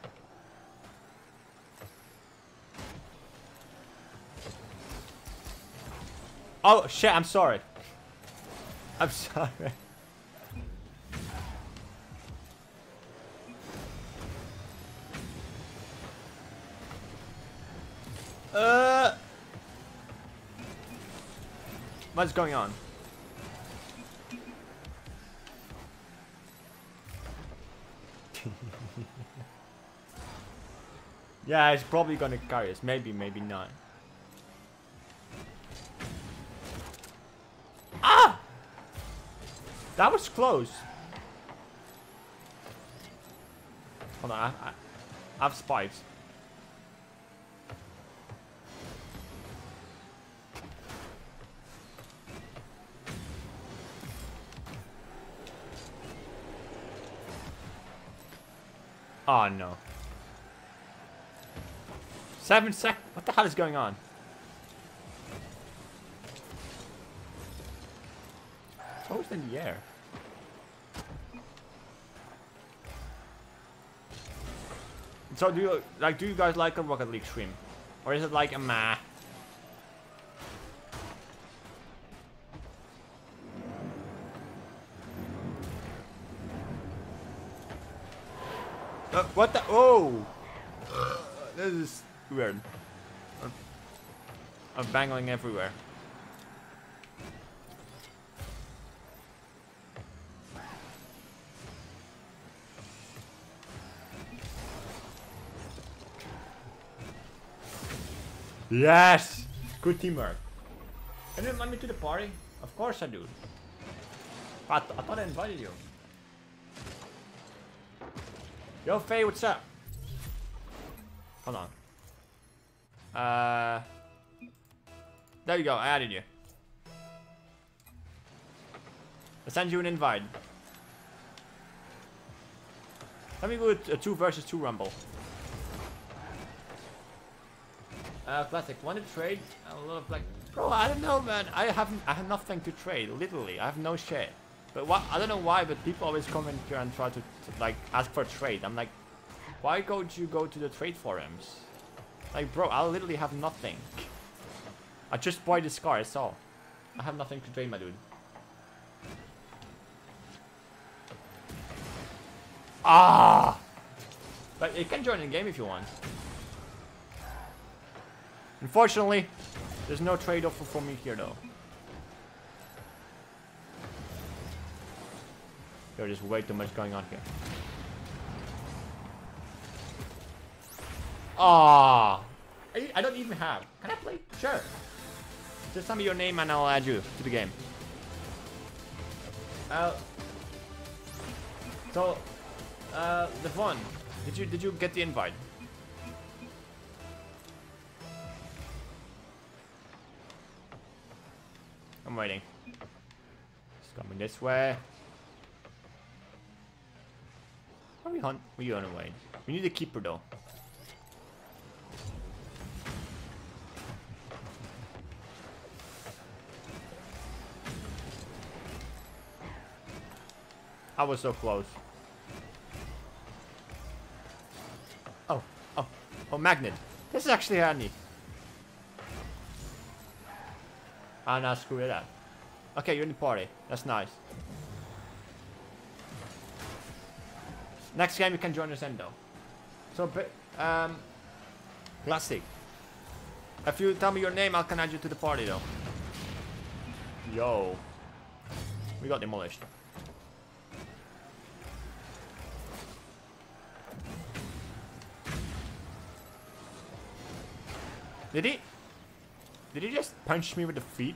Oh shit, I'm sorry. I'm sorry. What's going on? Yeah, it's probably gonna carry us. Maybe, maybe not. That was close. Hold on, I have spikes. Oh no. 7 seconds. What the hell is going on? It's always in the air. So do you guys like a Rocket League stream? Or is it like a meh? What the? Oh! This is weird. I'm bangling everywhere. Yes! Good teamwork. Can you invite me to the party? Of course I do. I thought I invited you. Yo, Faye, what's up? Hold on. There you go, I added you. I send you an invite. Let me go with a 2 versus 2 rumble. Classic, want to trade? A lot of like, bro, I don't know, man. I have nothing to trade. Literally, I have no shit. But what? I don't know why, but people always come in here and try to like ask for a trade. I'm like, why don't you go to the trade forums? Like, bro, I literally have nothing. I just bought this car. That's all. I have nothing to trade, my dude. Ah! But you can join the game if you want. Unfortunately, there's no trade offer for me here though. There's way too much going on here. Ah, I don't even have. Can I play? Sure. Just tell me your name and I'll add you to the game. Devon, did you get the invite? I'm waiting. It's coming this way. Are we on? We on the way. We need a keeper though. I was so close. Oh, oh, oh, magnet. This is actually handy. Ah, now screw it up. Okay, you're in the party. That's nice. Next game you can join us in though. So, classic. If you tell me your name, I'll connect you to the party though. Yo. We got demolished. Did he just punch me with the feet?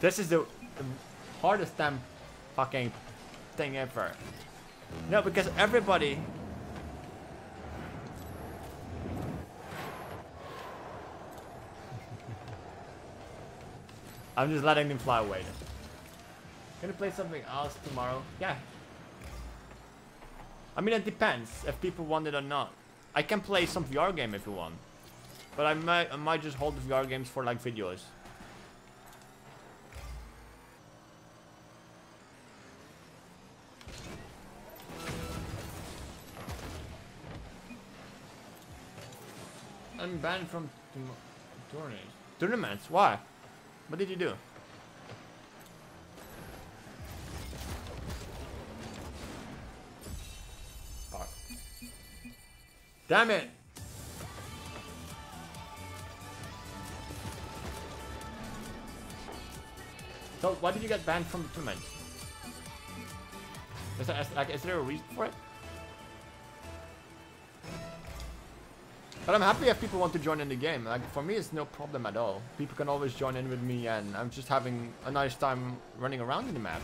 This is the hardest damn fucking thing ever. No, because everybody... I'm just letting them fly away. Gonna play something else tomorrow? Yeah. I mean, it depends if people want it or not. I can play some VR game if you want, but I might just hold the VR games for like videos. I'm banned from tournaments. Why? What did you do? Damn it! So why did you get banned from the tournament? Is there a reason for it? But I'm happy if people want to join in the game. Like, for me it's no problem at all. People can always join in with me and I'm just having a nice time running around in the map.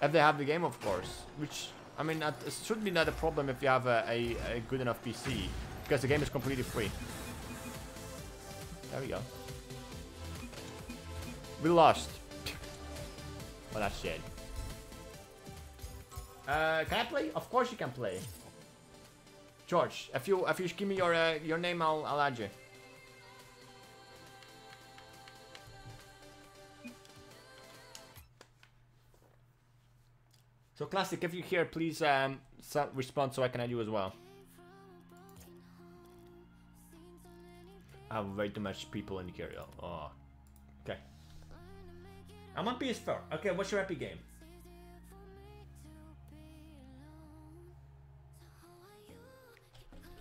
If they have the game, of course. Which, I mean, that should be not a problem if you have a good enough PC, because the game is completely free. There we go. We lost. Well, that's shit. Can I play? Of course you can play. George, if you give me your name, I'll add you. So classic, if you're here, please respond so I can add you as well. I have way too much people in here. Oh, okay. I'm on PS4. Okay, what's your happy game?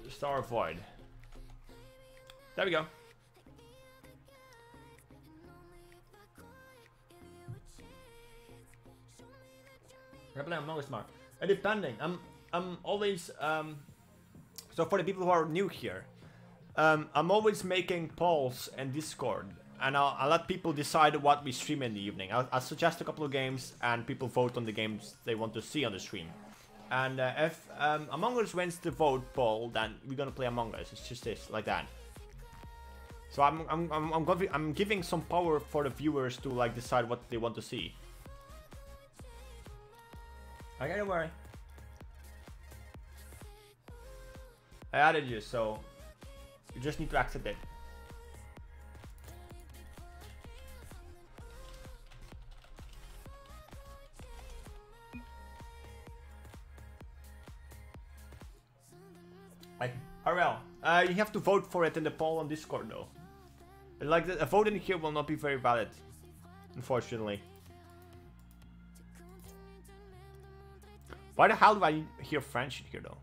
Star of Void. There we go. I'm always smart. Depending. I'm always so for the people who are new here, I'm always making polls in Discord, and I'll let people decide what we stream in the evening. I'll suggest a couple of games, and people vote on the games they want to see on the stream. And if Among Us wins the vote poll, then we're gonna play Among Us. It's just this, like that. So I'm giving some power for the viewers to like decide what they want to see. I gotta worry. I added you, so you just need to accept it. Like, RL, you have to vote for it in the poll on Discord, though. Like, a vote in here will not be very valid, unfortunately. Why the hell do I hear French in here though?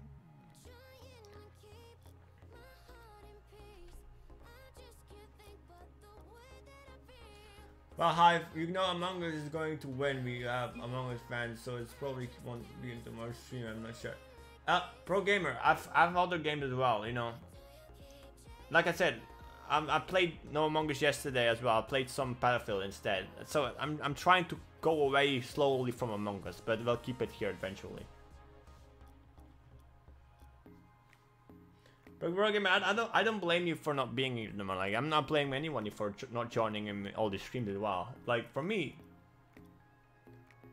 Well, Hive, you know Among Us is going to win. We have Among Us fans, so it's probably won't be in tomorrow's stream. I'm not sure. Pro gamer, I've other games as well, you know. like I said, I played No Among Us yesterday as well. I played some Battlefield instead. So I'm trying to go away slowly from Among Us, but we'll keep it here eventually. But I don't blame you for not being in them. Like, I'm not blaming anyone for not joining in all the streams as well. Like, for me,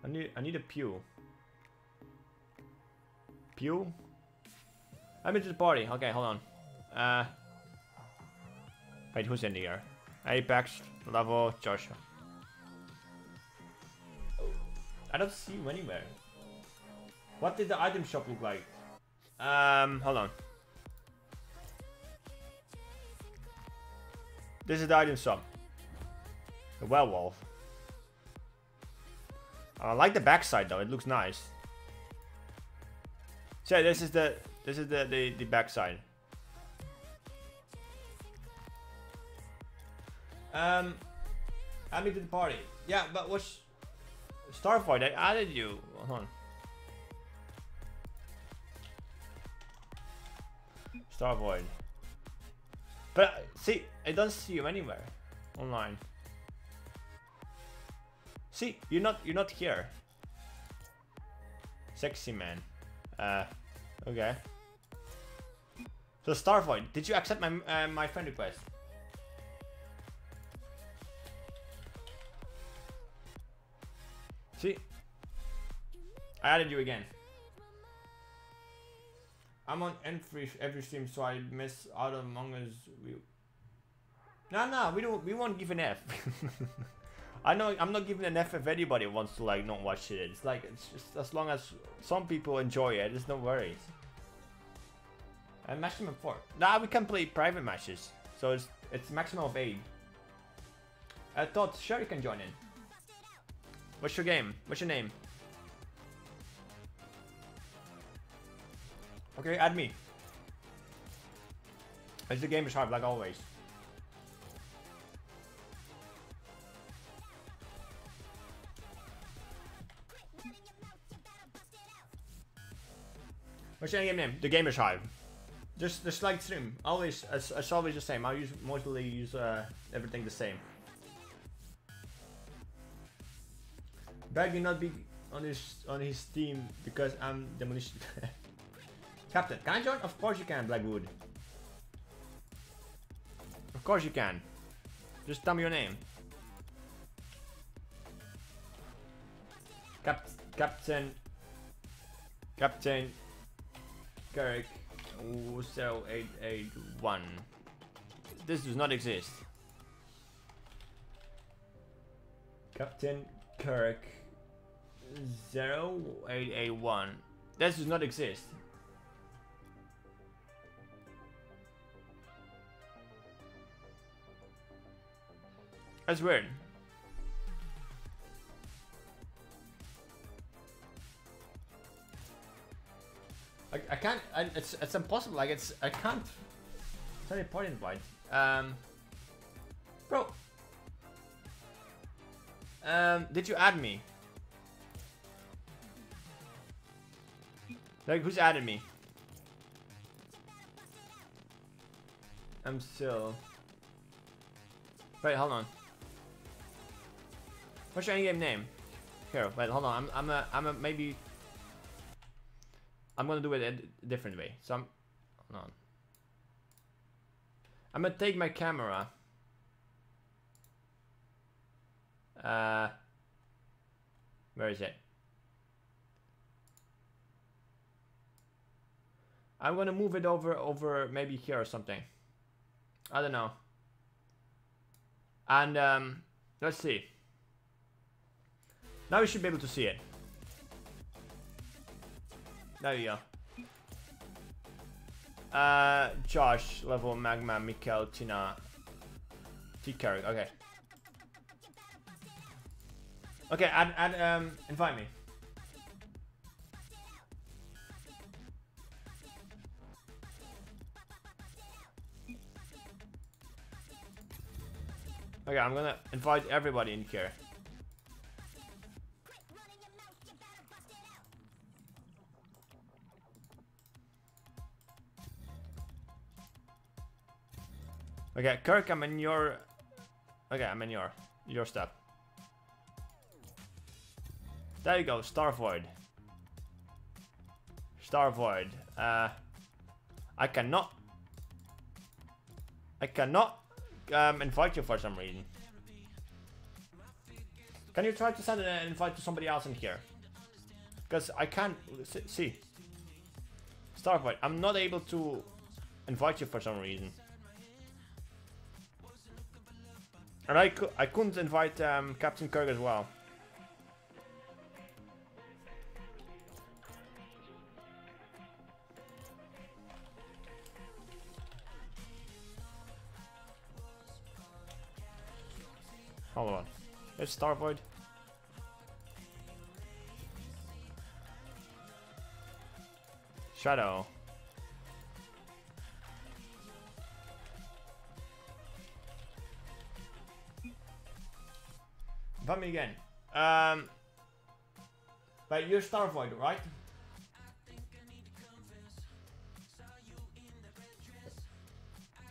I need a pew. Pew? I'm in this party. Okay, hold on. Wait, who's in here? Apex, Level, Joshua. I don't see you anywhere. What did the item shop look like? Hold on. This is the item shop. The werewolf. I like the backside though. It looks nice. So this is the backside. I'm into the party. Yeah, but what's Starfight? I added you. Hold on. Starfight. But see, it doesn't see you anywhere online. See, you're not here. Sexy man. Okay. So Starvoid, did you accept my my friend request? See, I added you again. I'm on every stream, so I miss out on Among Us. No, we won't give an F. I know I'm not giving an F if anybody wants to like not watch it. It's like, it's just as long as some people enjoy it, there's no worries. And maximum 4. Nah, we can play private matches, so it's maximum of 8. I thought sure you can join in. What's your game? What's your name? Okay, add me. It's the GamersHive, like always. What's your game name? The GamersHive. Just like stream. Always, it's always the same. I mostly use everything the same. Bag will not be on his team because I'm demolition. Captain, can I join? Of course you can, Blackwood. Of course you can. Just tell me your name. Captain Carrick 0881. This does not exist. Captain Carrick 0881. This does not exist. That's weird. I can't. It's impossible. Like I can't. It's not important, right? Bro. Did you add me? Like, who's added me? I'm still. Wait, hold on. What's your in-game name? Here, wait, hold on. I'm gonna do it a different way. So hold on. I'm gonna take my camera. Where is it? I'm gonna move it over maybe here or something. I don't know. And let's see. Now you should be able to see it. There you go. Josh, Level, Magma, Mikael, Tina, T-Carrick, okay. Okay, invite me. Okay, I'm gonna invite everybody in here. Okay, Kirk, I'm in your... Okay, I'm in your step. There you go, Starvoid. Starvoid. I cannot invite you for some reason. Can you try to send an invite to somebody else in here? Because I can't... See. Starvoid, I'm not able to invite you for some reason. And I couldn't invite Captain Kirk as well. Hold on. It's Starvoid. Shadow. Invite me again. But you're Starvoid, right?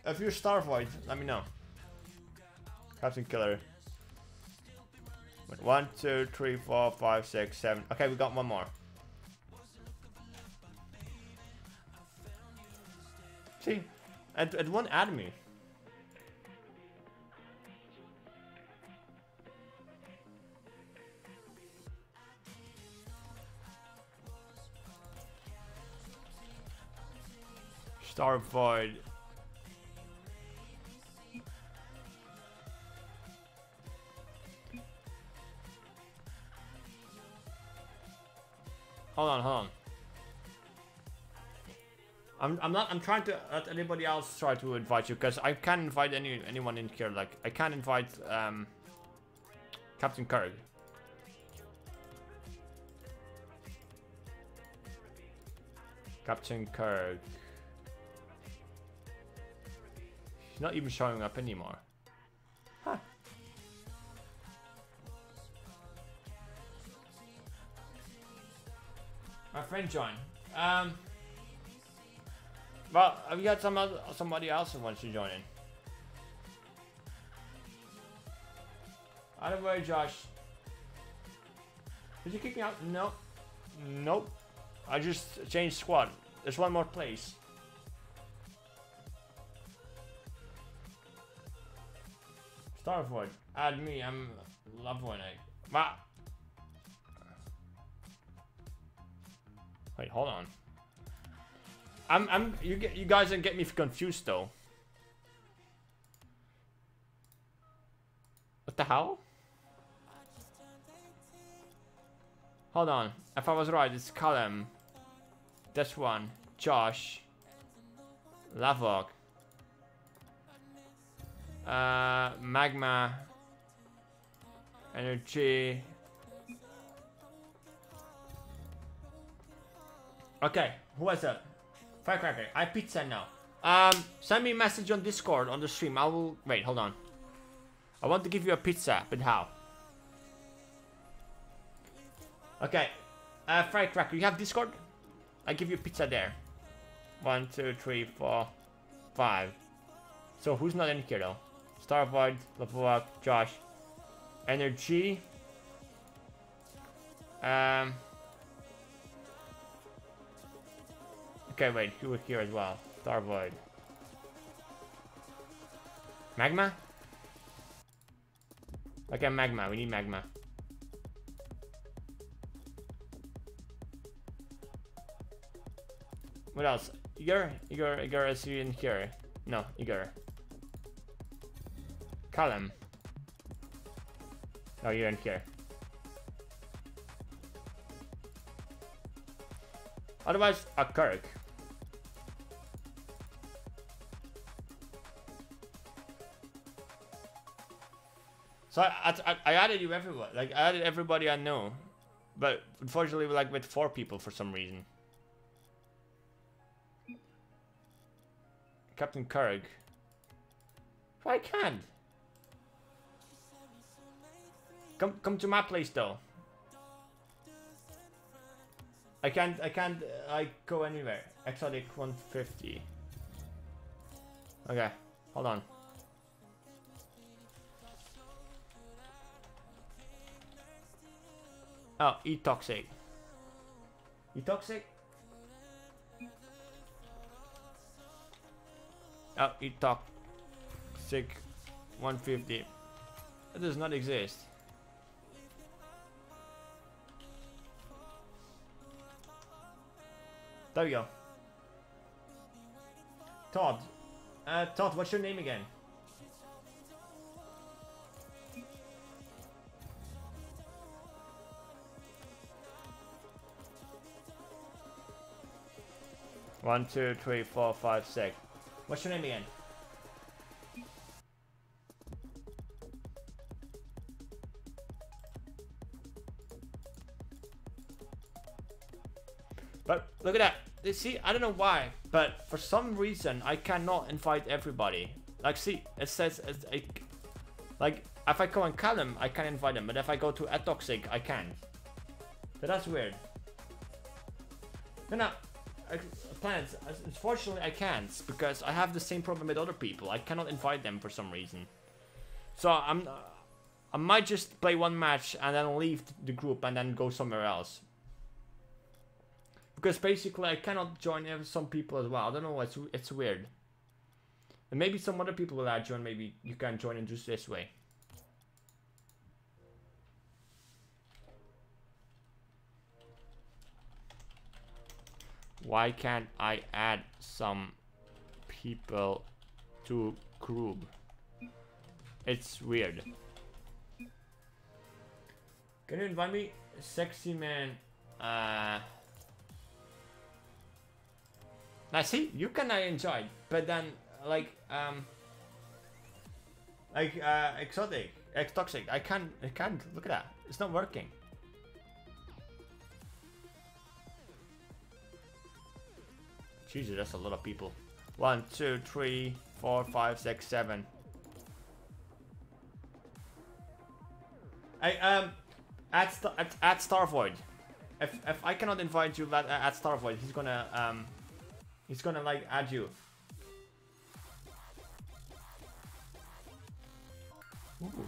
If you're Starvoid, let me know. Captain Killer. 1, 2, 3, 4, 5, 6, 7. Okay, we got one more. See, it won't add me. Starvoid. Hold on. I'm trying to let anybody else try to invite you, because I can't invite anyone in here. Like, I can't invite Captain Kirk. Captain Kirk. He's not even showing up anymore. Huh. My friend John. Well, have you got somebody else who wants to join in? I don't worry, Josh. Did you kick me out? No. Nope. I just changed squad. There's one more place. Starvoid. Add me. I'm Loveborn Egg. Wow. Wait, hold on. You guys didn't get me confused though. What the hell? Hold on. If I was right, it's Callum. This one, Josh, Lavog, Magma, Energy. Okay, who was that? Firecracker. I have pizza now. Send me a message on Discord on the stream. I will... Wait, hold on. I want to give you a pizza, but how? Okay. Firecracker, you have Discord? I give you pizza there. 1, 2, 3, 4, 5. So who's not in here though? Starvoid, Lavoie, Josh, Energy. Okay, wait, you were here as well. Starvoid. Magma? Okay, Magma. We need Magma. What else? Igor? Igor is in here. No, Igor. Callum. Oh, you're in here. Otherwise, a Kirk. So I added you everyone, like I added everybody I know, but unfortunately, like with 4 people for some reason. Captain Kirk. I can't. Come to my place though. I can't like go anywhere. Exotic 150. Okay, hold on. Oh, eat toxic. You toxic? Oh, eat toxic. 150. That does not exist. There we go. Todd. Todd, what's your name again? One, two, three, four, five, six. What's your name again? But look at that. They see, I don't know why, but for some reason I cannot invite everybody. Like, see, it says it's like if I go on Callum, I can invite them, but if I go to @toxic, I can't. So that's weird. No. Plans. Unfortunately, I can't because I have the same problem with other people. I cannot invite them for some reason. So I might just play one match and then leave the group and then go somewhere else. Because basically, I cannot join some people as well. I don't know. It's weird. And maybe some other people will add join. Maybe you can join in just this way. Why can't I add some people to group? It's weird. Can you invite me? Sexy man. Now see, you can enjoy it, but then exotic, toxic. I can't, look at that. It's not working. Jesus, that's a lot of people. 1, 2, 3, 4, 5, 6, 7. At Starvoid. If I cannot invite you at Starvoid, he's gonna like add you. Ooh.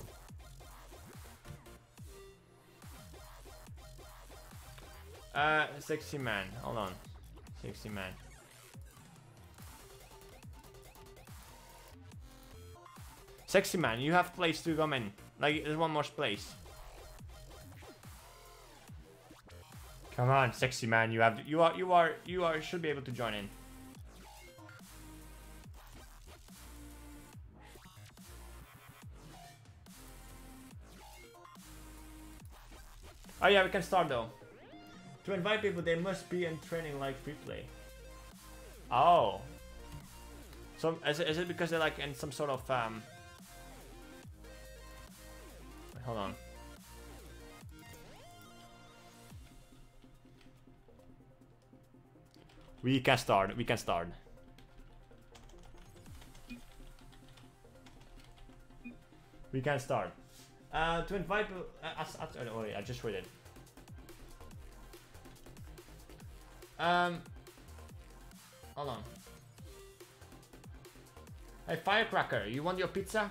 Sexy man. Hold on. Sexy man. Sexy man, you have place to come in. Like, there's one more place. Come on, sexy man, you have to, you should be able to join in. Oh yeah, we can start though. To invite people, they must be in training like free play. Oh. So is it because they're like in some sort of Hold on. We can start. We can start. We can start. To invite people. I just read it. Hold on. Hey, Firecracker, you want your pizza?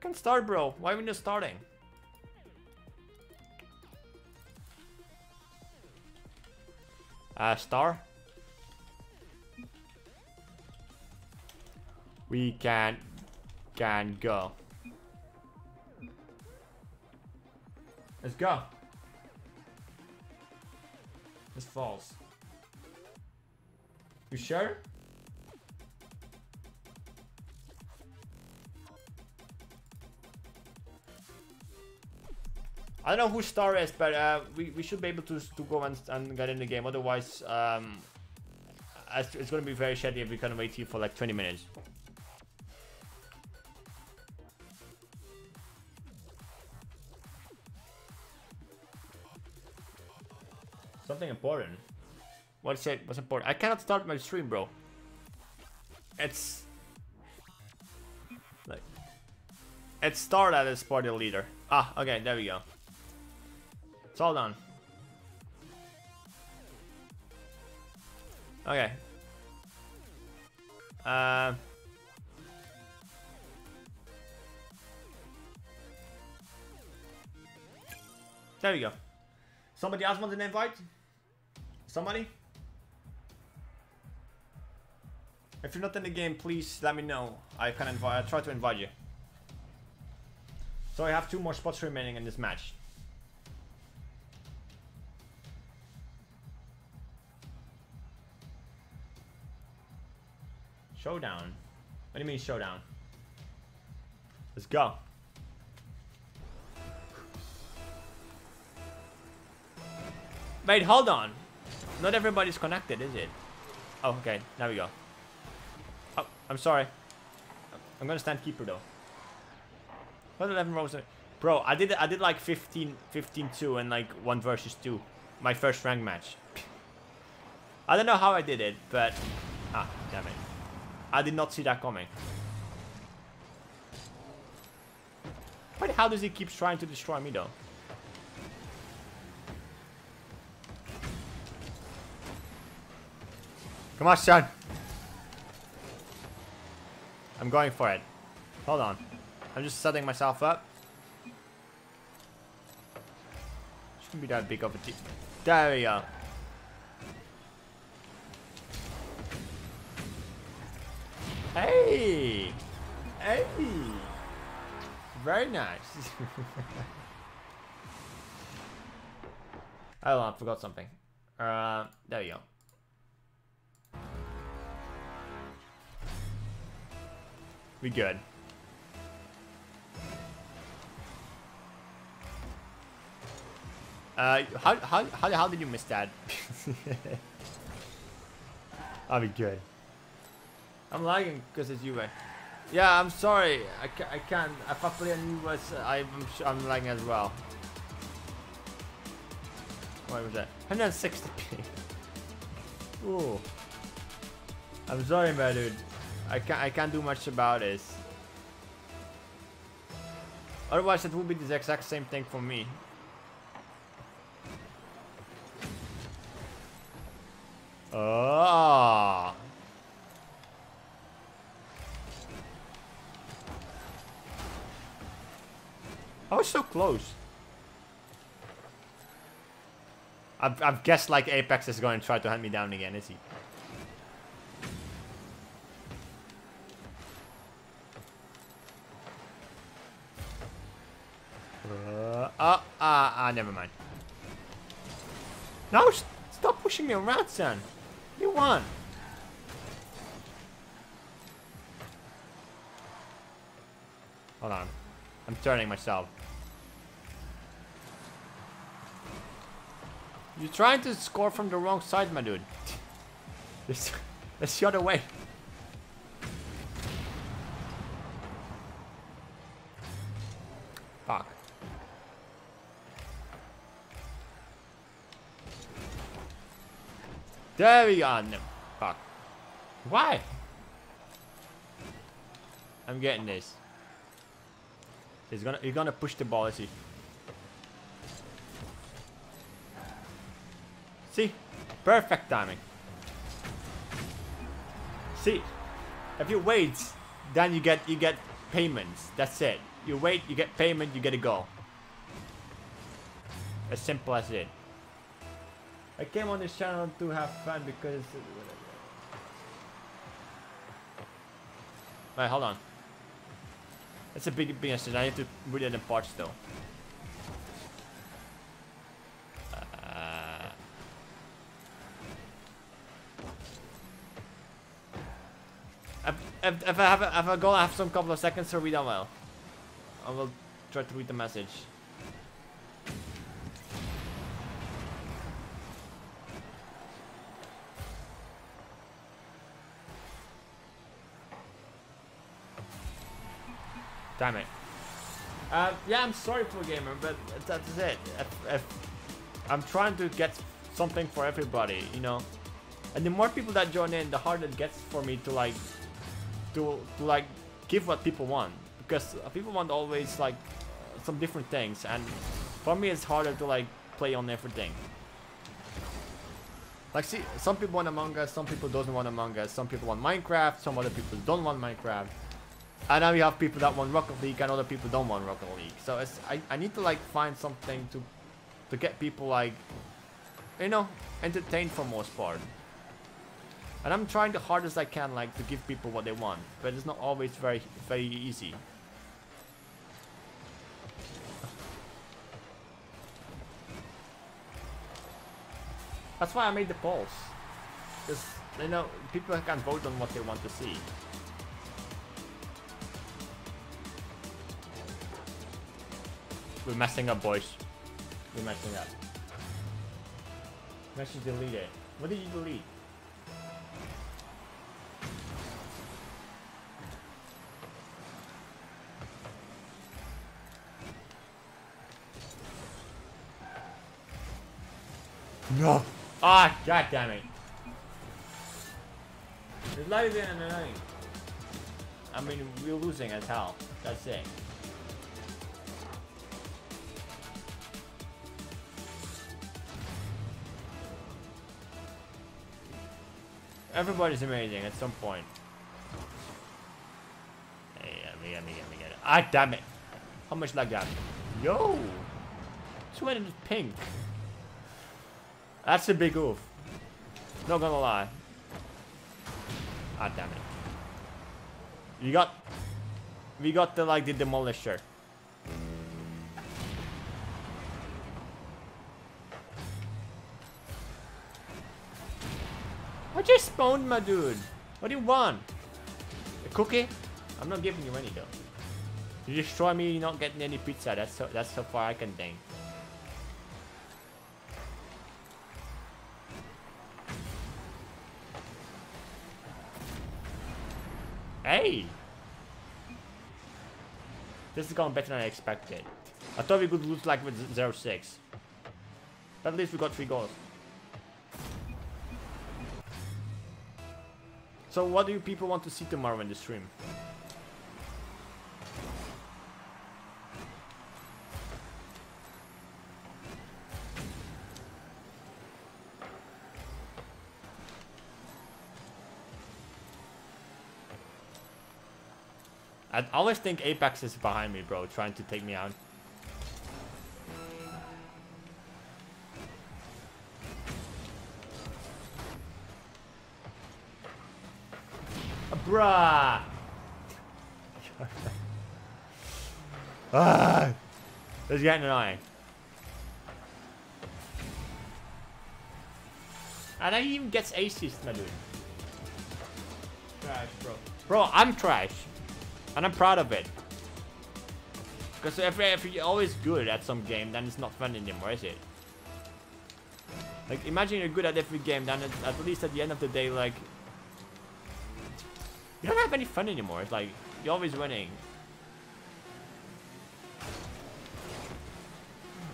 Can start, bro. Why are we not starting? Star. We can go. Let's go. This falls. You sure? I don't know who Star is, but we should be able to go and get in the game. Otherwise, it's going to be very shitty if we can wait here for like 20 minutes. Something important. What's it? What's important? I cannot start my stream, bro. It's like it's Star that is party leader. Ah, okay, there we go. It's all done. Okay. There we go. Somebody else wants an invite? Somebody? If you're not in the game, please let me know. I can invite. I try to invite you. So I have 2 more spots remaining in this match. Showdown. What do you mean showdown? Let's go. Wait, hold on. Not everybody's connected, is it? Oh, okay. There we go. Oh, I'm sorry. I'm gonna stand keeper though. What 11 rows? Bro, I did like 15-2 and like 1 versus 2. My first ranked match. I don't know how I did it, but ah, damn it. I did not see that coming. But how does he keep trying to destroy me though? Come on, son. I'm going for it. Hold on. I'm just setting myself up. Shouldn't be that big of a deal. There we go. Hey! Hey! Very nice. Hold on, I forgot something. There you go. We good. How did you miss that? I'll be good. I'm lagging because it's UA. Yeah, I'm sorry. I can't. If I play a new US, I'm lagging as well. What was that? 160p. Ooh. I'm sorry, my dude. I can't do much about this. Otherwise, it would be the exact same thing for me. Oh. I was so close. I've guessed like Apex is going to try to hunt me down again, is he? Never mind. No, stop pushing me around, son. You won. Hold on. I'm turning myself. You're trying to score from the wrong side, my dude. Let's the other way. Fuck. There we go. No. Fuck. Why? I'm getting this. He's gonna push the ball, is he? See? Perfect timing. See? If you wait, then you get payments. That's it. You wait, you get payment, you get a goal. As simple as it. I came on this channel to have fun because... Wait, hold on. That's a big business. I need to read it in parts though. If I go, I have some couple of seconds to read them well. I will try to read the message. Damn it. Yeah, I'm sorry for gamer, but that's it. I'm trying to get something for everybody, you know. And the more people that join in, the harder it gets for me to like give what people want, because people want always like some different things, and for me it's harder to like play on everything. Like, see, some people want Among Us, some people don't want Among Us, some people want Minecraft, some other people don't want Minecraft. And now we have people that want Rocket League and other people don't want Rocket League. So I need to like find something to to get people, like, you know, entertained for most part. And I'm trying the hardest I can, like, to give people what they want, but it's not always very easy. That's why I made the polls. Because, you know, people can vote on what they want to see. We're messing up, boys. We're messing up. Message deleted. What did you delete? No! Ah, god damn it. It's lighter than the night. I mean, we're losing as hell. That's it. Everybody's amazing at some point. Hey, let me get it. Ah, damn it. How much lag that? Yo! 200 ping. That's a big oof. Not gonna lie. Ah, damn it. We got the, like, the demolisher. I just spawned, my dude. What do you want? A cookie? I'm not giving you any though. You destroy me, you're not getting any pizza. That's so far I can think. Hey! This is going better than I expected. I thought we could lose like with 0-6. But at least we got 3 goals. So what do you people want to see tomorrow in the stream? I always think Apex is behind me, bro, trying to take me out. Bruh! This is getting annoying. And I even gets aces, my dude. Trash, bro. Bro, I'm trash. And I'm proud of it. Because if you're always good at some game, then it's not fun anymore, is it? Like, imagine you're good at every game, then at least at the end of the day, like, you don't have any fun anymore. It's like you're always winning.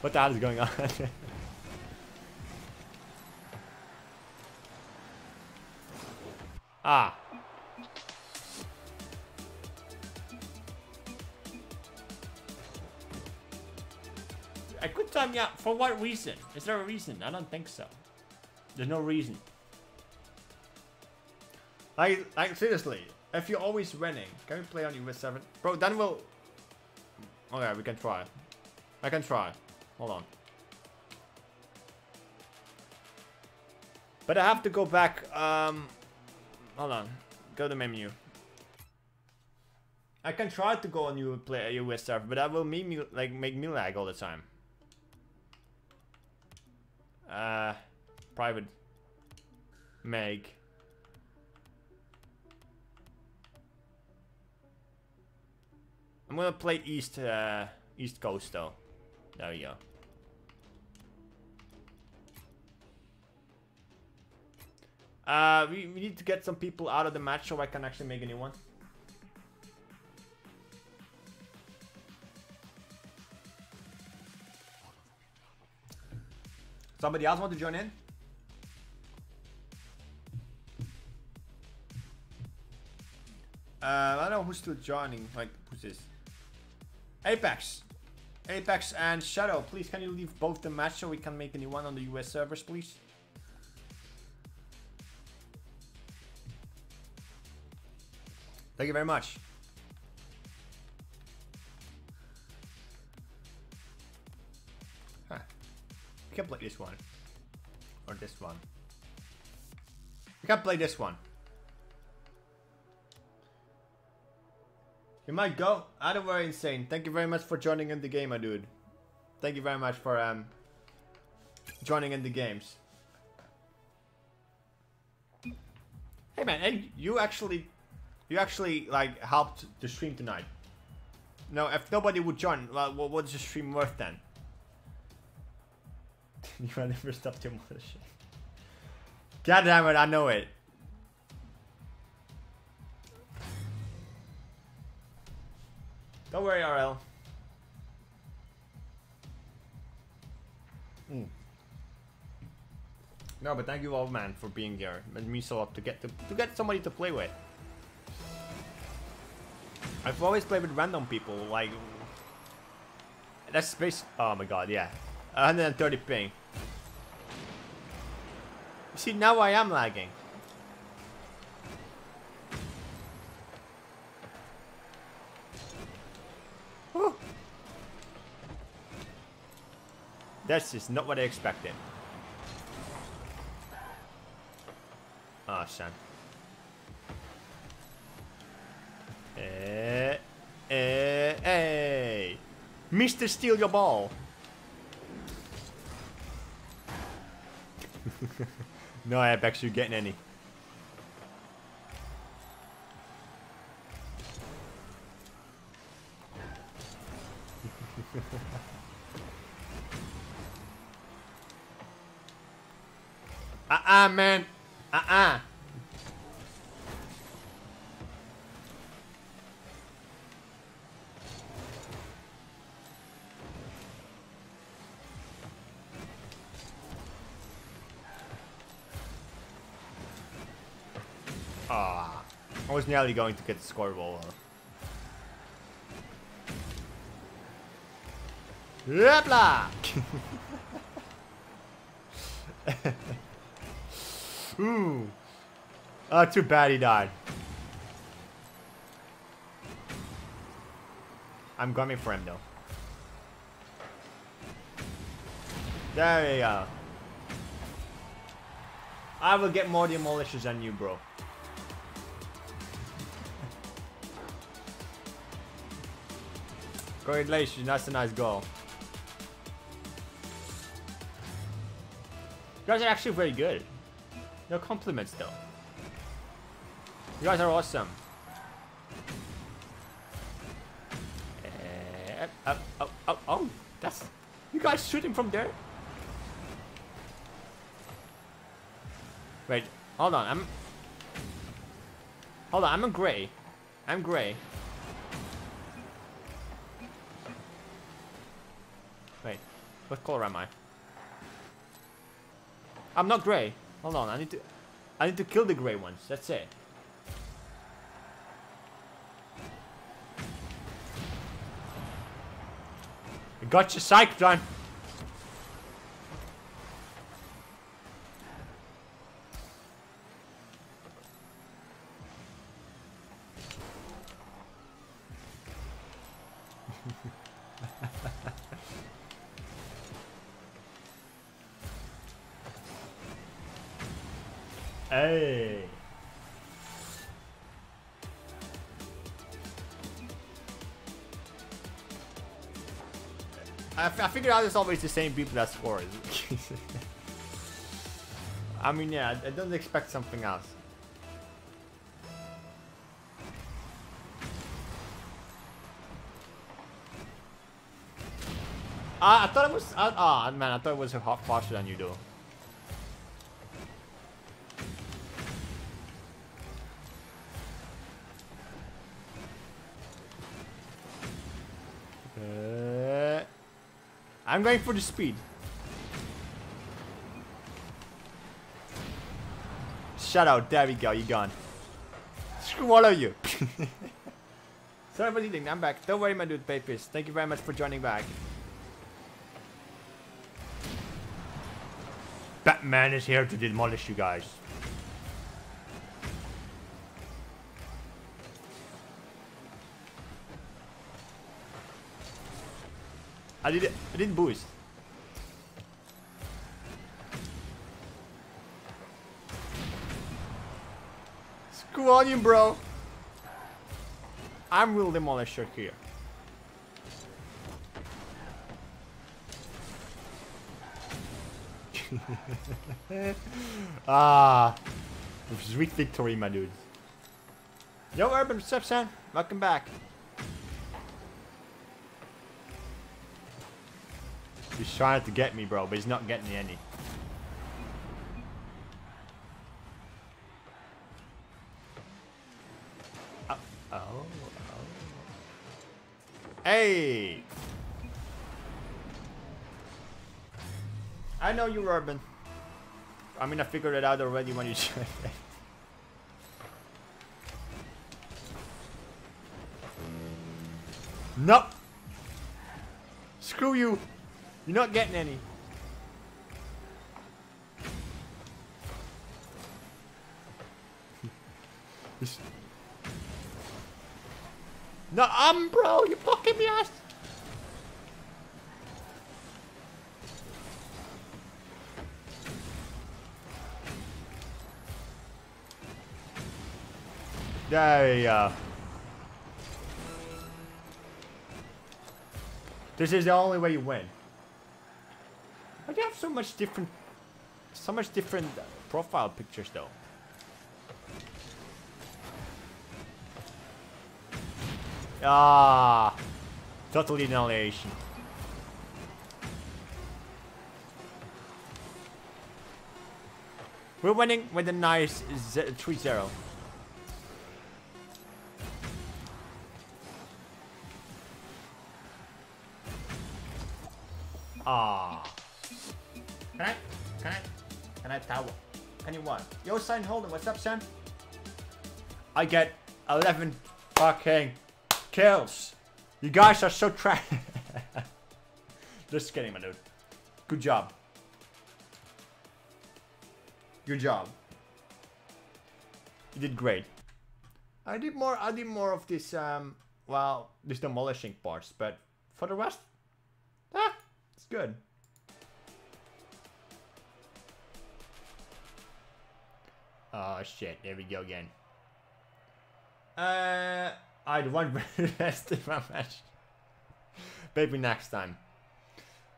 What the hell is going on? Ah. I could time you out. For what reason? Is there a reason? I don't think so. There's no reason. Like seriously. If you're always winning, can we play on US 7? Bro, then we'll... Okay, we can try. I can try. Hold on. But I have to go back, hold on. Go to menu. I can try to go on US 7, but that will make me, like, lag all the time. Private. Meg. I'm gonna play East Coast though. There we go. We need to get some people out of the match so I can actually make a new one. Somebody else want to join in? I don't know who's still joining. Like, who's this? Apex! Apex and Shadow, please can you leave both the match so we can make a new one on the US servers, please? Thank you very much. Huh. can play this one. Or this one. We can play this one. You might go out of where insane. Thank you very much for joining in the game, my dude. Thank you very much for joining in the games. Hey man, and you actually like helped the stream tonight. No, if nobody would join, well, what's the stream worth then? You never stopped your mother shit. God damn it, I know it. Don't worry, RL. Mm. No, but thank you all, man, for being here. It means so lot to get somebody to play with. I've always played with random people, like that's space. Oh my god, yeah, 130 ping. You see, now I am lagging. Whew. That's just not what I expected. Ah, son. Hey, Mr. Steal Your Ball. No, I have actually getting any. Man. I was nearly going to get the score roll. Yepla! Ooh. Oh, too bad he died. I'm coming for him though. There we go. I will get more demolishers than you, bro. Congratulations, that's a nice goal. You guys are actually very good. No compliments though. You guys are awesome. Oh, that's... You guys shooting from there? Wait, hold on, I'm a gray. I'm gray. What color am I? I'm not gray. Hold on, I need to kill the gray ones. That's it. I got your psych done. Hey. I figured out it's always the same people that scores. I mean, yeah, I don't expect something else. I thought it was. Ah, man, I thought it was a hot faster than you do. I'm going for the speed. Shout out, there we go, you gone. Screw all of you. Sorry for leaving, I'm back. Don't worry, my dude, Papers. Thank you very much for joining back. Batman is here to demolish you guys. I didn't boost. Come on, you bro. I'm real demolisher here. Ah, sweet victory, my dude. Yo, Urban, what's up, son? Welcome back. He's trying to get me, bro, but he's not getting any. Hey! I know you, Urban. I mean, I figured it out already when you said that. No! Screw you! You're not getting any. No, bro, you fucking ass. There you go. This is the only way you win. Why do you have so much different profile pictures though? Ah, totally annihilation. We're winning with a nice 3-0. Ah. Can I tower? Can you win? Yo, Sign Holden, what's up, son? I get 11 fucking kills. You guys are so trash. Just kidding, my dude. Good job. Good job. You did great. I did more of this well, this demolishing parts, but for the rest, it's good. Oh shit, there we go again. I'd want the rest of my match. Maybe next time.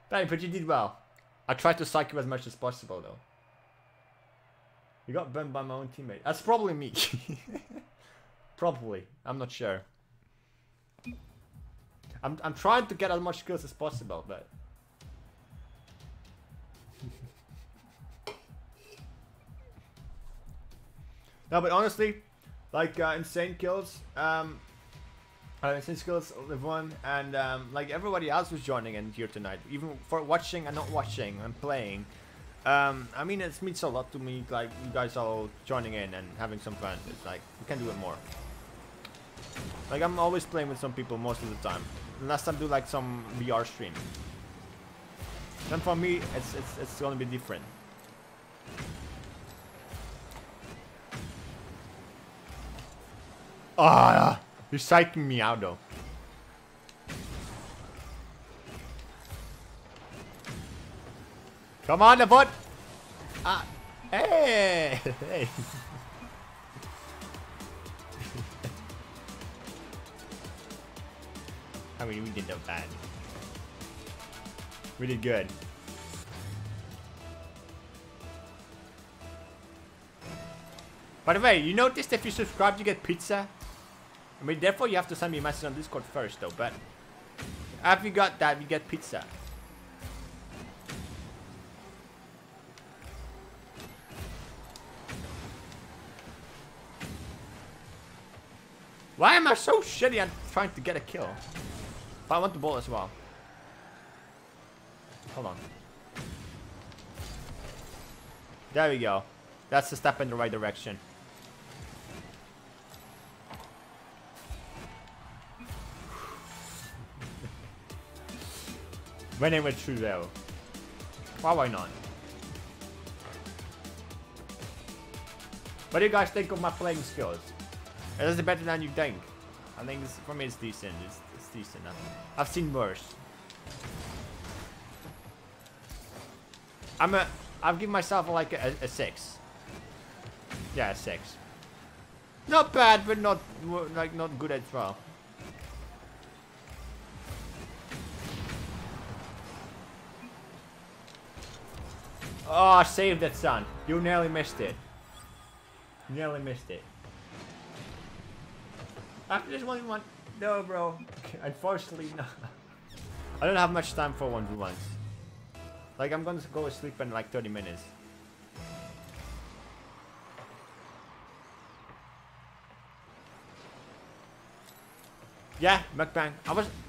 But you did well. I tried to psych you as much as possible though. You got burned by my own teammate. That's probably me. Probably. I'm not sure. I'm trying to get as much skills as possible, but no, but honestly, like insane kills, insane skills live one, and like everybody else who's joining in here tonight, even for watching and not watching and playing. I mean, it means a lot to me. Like you guys all joining in and having some fun. It's like we can do it more. Like I'm always playing with some people most of the time, unless I do like some VR stream. Then for me, it's gonna be different. Ah, you're psyching me out though. Come on, the foot. Ah, hey, hey. I mean, we did no bad. We did good. By the way, you notice that if you subscribe, you get pizza. I mean, therefore you have to send me a message on Discord first though, but after you got that, you get pizza. Why am I so shitty at trying to get a kill? But I want the ball as well. Hold on. There we go. That's a step in the right direction. When it went through though. Why not? What do you guys think of my playing skills? Is it better than you think? I think it's, for me it's decent. It's decent. I've seen worse. I've given myself like a 6. Yeah, a 6. Not bad, but not like not good as well. Oh, save that son. You nearly missed it. Nearly missed it. After this 1v1. No, bro. Unfortunately, no. I don't have much time for 1v1s. Like, I'm gonna go to sleep in like 30 minutes. Yeah, mukbang.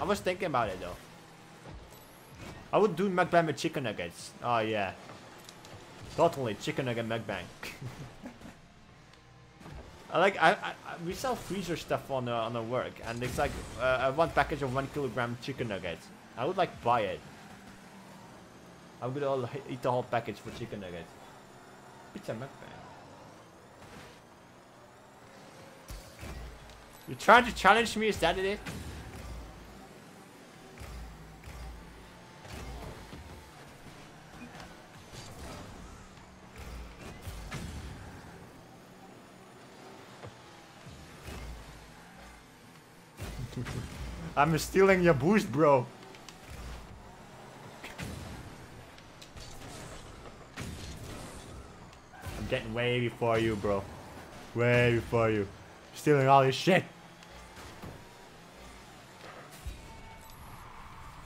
I was thinking about it though. I would do mukbang with chicken nuggets. Oh yeah. Totally chicken nugget mukbang. We sell freezer stuff on the work, and it's like one package of 1 kilogram chicken nuggets. I would like buy it. I would all eat the whole package for chicken nuggets. Pizza mukbang. You're trying to challenge me, is that it? I'm stealing your boost, bro. I'm getting way before you, bro. Way before you. Stealing all this shit.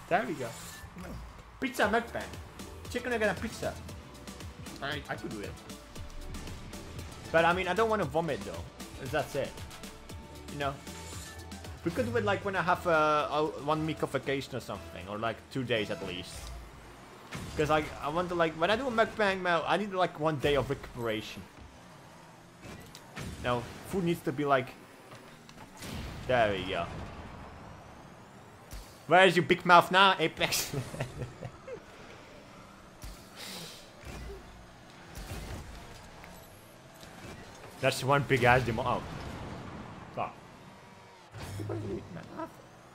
There we go. Pizza mukbang. Chicken nugget and pizza. Alright, I could do it. But I mean, I don't want to vomit though. That's it. You know? We could do it like when I have 1 week of vacation or something. Or like 2 days at least. Because like, I want to like, when I do a mukbang, I need like 1 day of recuperation. Now, food needs to be like... There we go. Where is your big mouth now, Apex? That's one big ass demo. Oh. Fuck.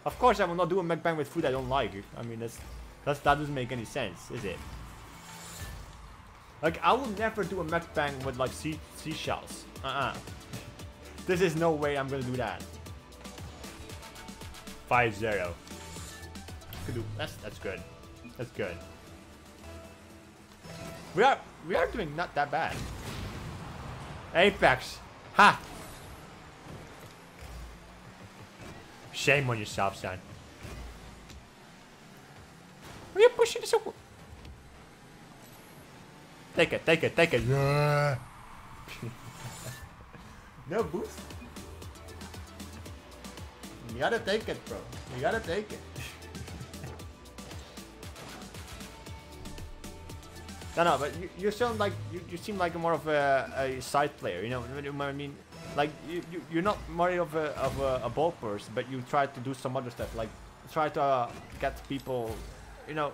Of course I will not do a mukbang with food I don't like. I mean, that doesn't make any sense, is it? Like, I will never do a mukbang with like seashells. This is no way I'm gonna do that. 5-0. That's good. That's good. We are doing not that bad. Apex. Ha. Shame on yourself, son. Are you pushing this away? Take it. Take it. Take it. Yeah. No boost. You gotta take it, bro. You gotta take it. No, but you sound like you seem like more of a side player. You know what I mean? Like you're not more of a ball person, but you try to do some other stuff. Like try to get people, you know,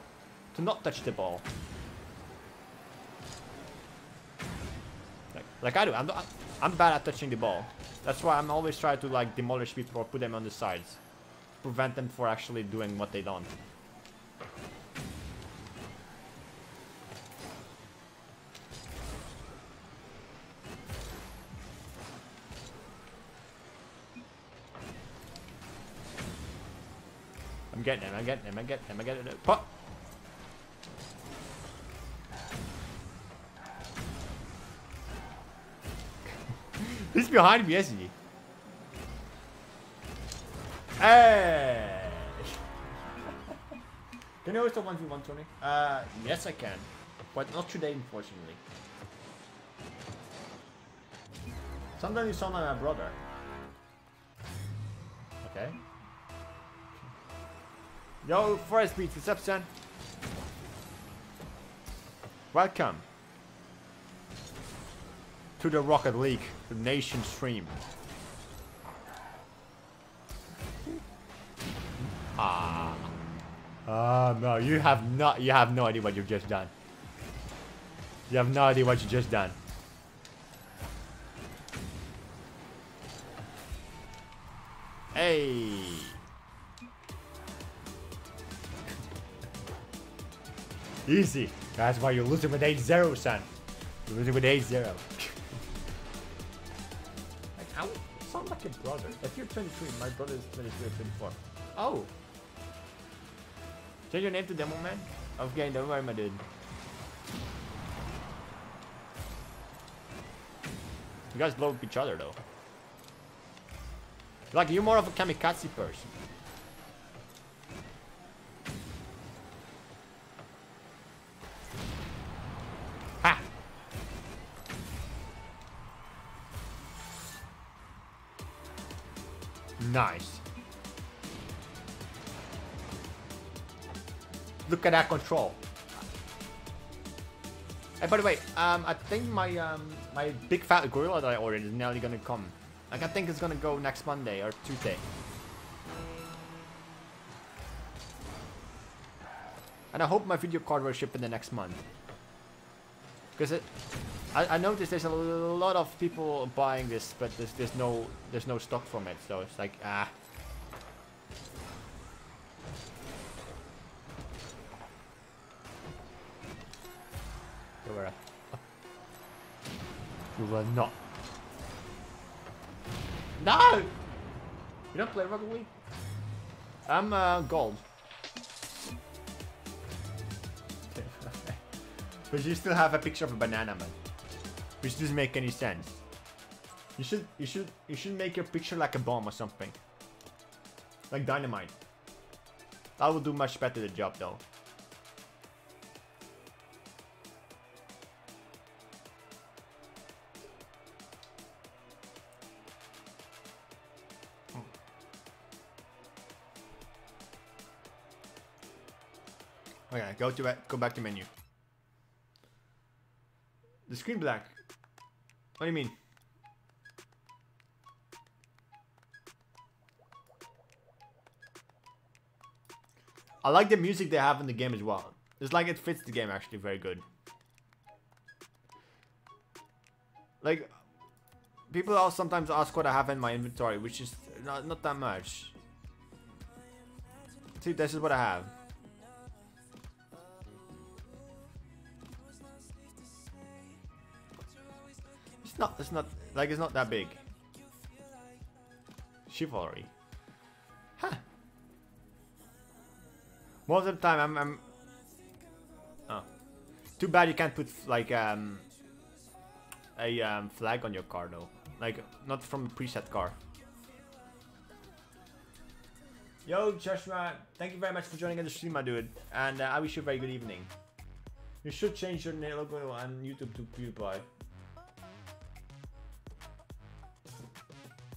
to not touch the ball. Like I do. I'm bad at touching the ball. That's why I'm always trying to like demolish people or put them on the sides, prevent them from actually doing what they don't. I'm getting him, I'm getting him, I'm getting him, I'm getting him. Pop! He's behind me, isn't he? Hey! Can you always do 1v1, Tony? Yes I can. But not today, unfortunately. Sometimes you sound like my brother. Okay. Yo, Forest Beats, what's up, son? Welcome to the Rocket League, the nation stream. No, you have no idea what you've just done. You have no idea what you just done. Hey. Easy. That's why you're losing with 8-0, son. You're losing with 8-0. out. It's not like a brother. If you're 23, my brother is 23 or 24. Oh. Change your name to Demo Man? Okay, don't worry, my dude. You guys blow up each other, though. Like, you're more of a kamikaze person. Ha! Nice. Look at that control. Hey, by the way, I think my my big fat gorilla that I ordered is nearly gonna come. Like, I think it's gonna go next Monday or Tuesday. And I hope my video card will ship in the next month. Because I noticed there's a lot of people buying this, but there's no stock from it, so it's like, ah. You were, you were not. No! You don't play Rocket League? I'm gold. But you still have a picture of a banana, man. Which doesn't make any sense. You should make your picture like a bomb or something. Like dynamite. That will do much better the job though. Okay, go back to menu. The screen black. What do you mean? I like the music they have in the game as well. It's like it fits the game actually very good. Like, people all sometimes ask what I have in my inventory, which is not that much. See, this is what I have. No, it's not like it's not that big. Chivalry. Huh. Most of the time I'm oh. Too bad you can't put like a flag on your car though. Like not from a preset car. Yo Joshua, thank you very much for joining the stream, my dude. And I wish you a very good evening. You should change your logo on YouTube to PewDiePie.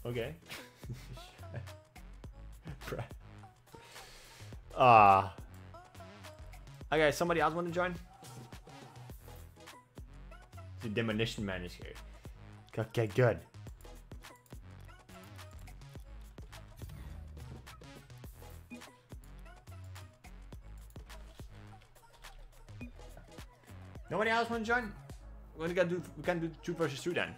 Okay. Ah. Okay, somebody else want to join? The Demolition Man is here. Okay, good. Nobody else want to join? We're gonna do. We can do 2 versus 2 then.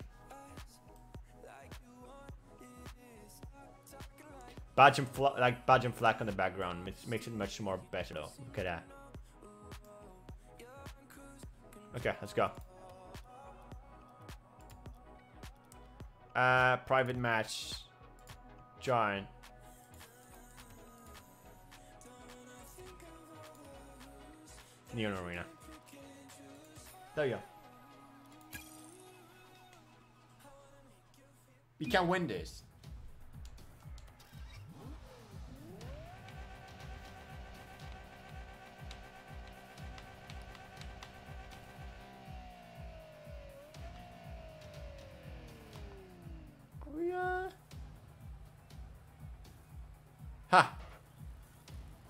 Badge and flag, like badge and flag on the background, which makes it much more better though. Look at that. Okay, let's go. Private match. Join. Neon Arena. There you go. You can win this. Ha!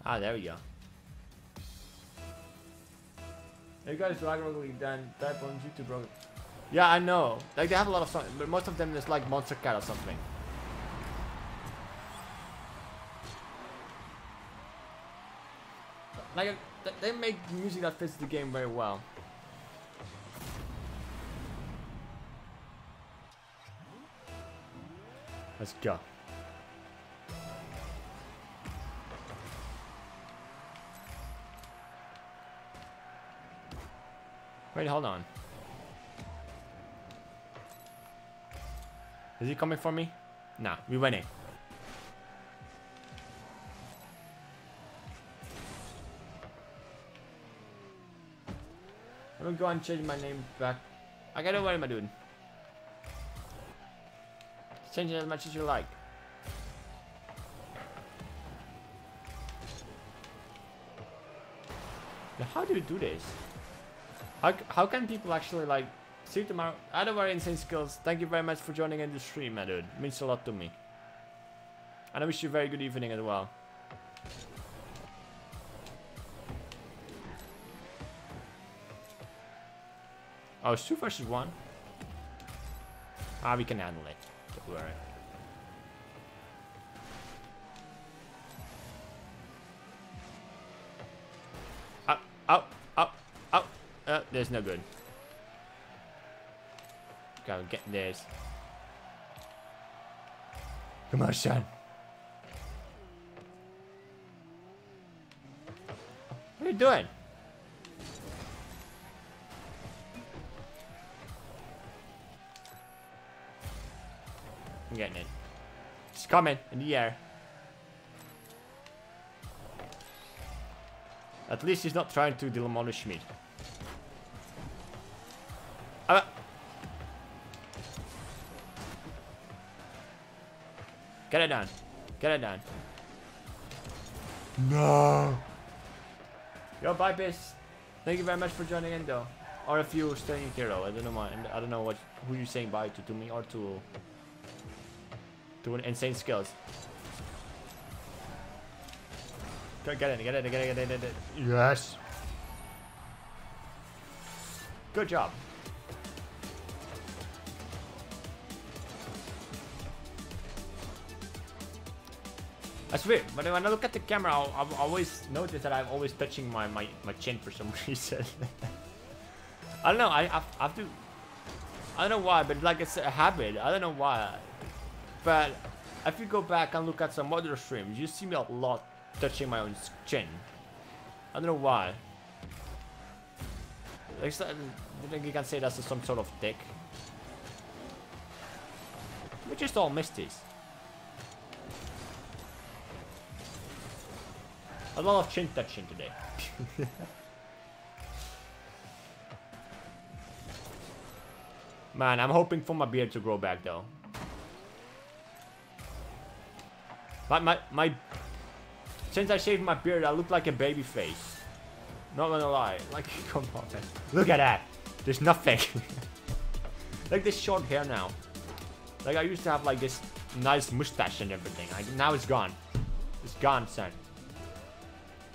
Ah, there we go. If you guys like Rocket League, then type on YouTube Rocket. Yeah, I know. Like they have a lot of songs, but most of them is like Monster Cat or something. Like they make music that fits the game very well. Let's go. Wait, hold on. Is he coming for me? Nah, we winning. I'm gonna go and change my name back. I gotta, what am I doing? Change it as much as you like. Now, how do you do this? How can people actually like see tomorrow? Other very insane skills. Thank you very much for joining in the stream, my dude. It means a lot to me. And I wish you a very good evening as well. Oh, it's 2 versus 1. Ah, we can handle it. Don't worry. Up, up, up, up. There's no good. Go get this. Come on, son. What are you doing? I'm getting it. It's coming in the air. At least he's not trying to demolish me. Get it done. Get it done. No. Yo, bye, Piss. Thank you very much for joining in, though. Or if you're staying here, though. I don't know. I don't know what who you're saying bye to me or to. Doing insane skills. Get in, get in, get in, get in, get in. Yes. Good job. That's weird, but when I look at the camera, I've always noticed that I'm always touching my chin for some reason. I don't know, I have to... I don't know why, but like it's a habit. I don't know why. But if you go back and look at some other streams, you see me a lot touching my own chin. I don't know why. I think you can say that's some sort of tick. We just all missed this. A lot of chin touching today. Man, I'm hoping for my beard to grow back though. Since I shaved my beard, I look like a baby face. Not gonna lie, like, come on, man. Look at that. There's nothing. Like this short hair now. Like I used to have like this nice mustache and everything. Like now it's gone. It's gone, son.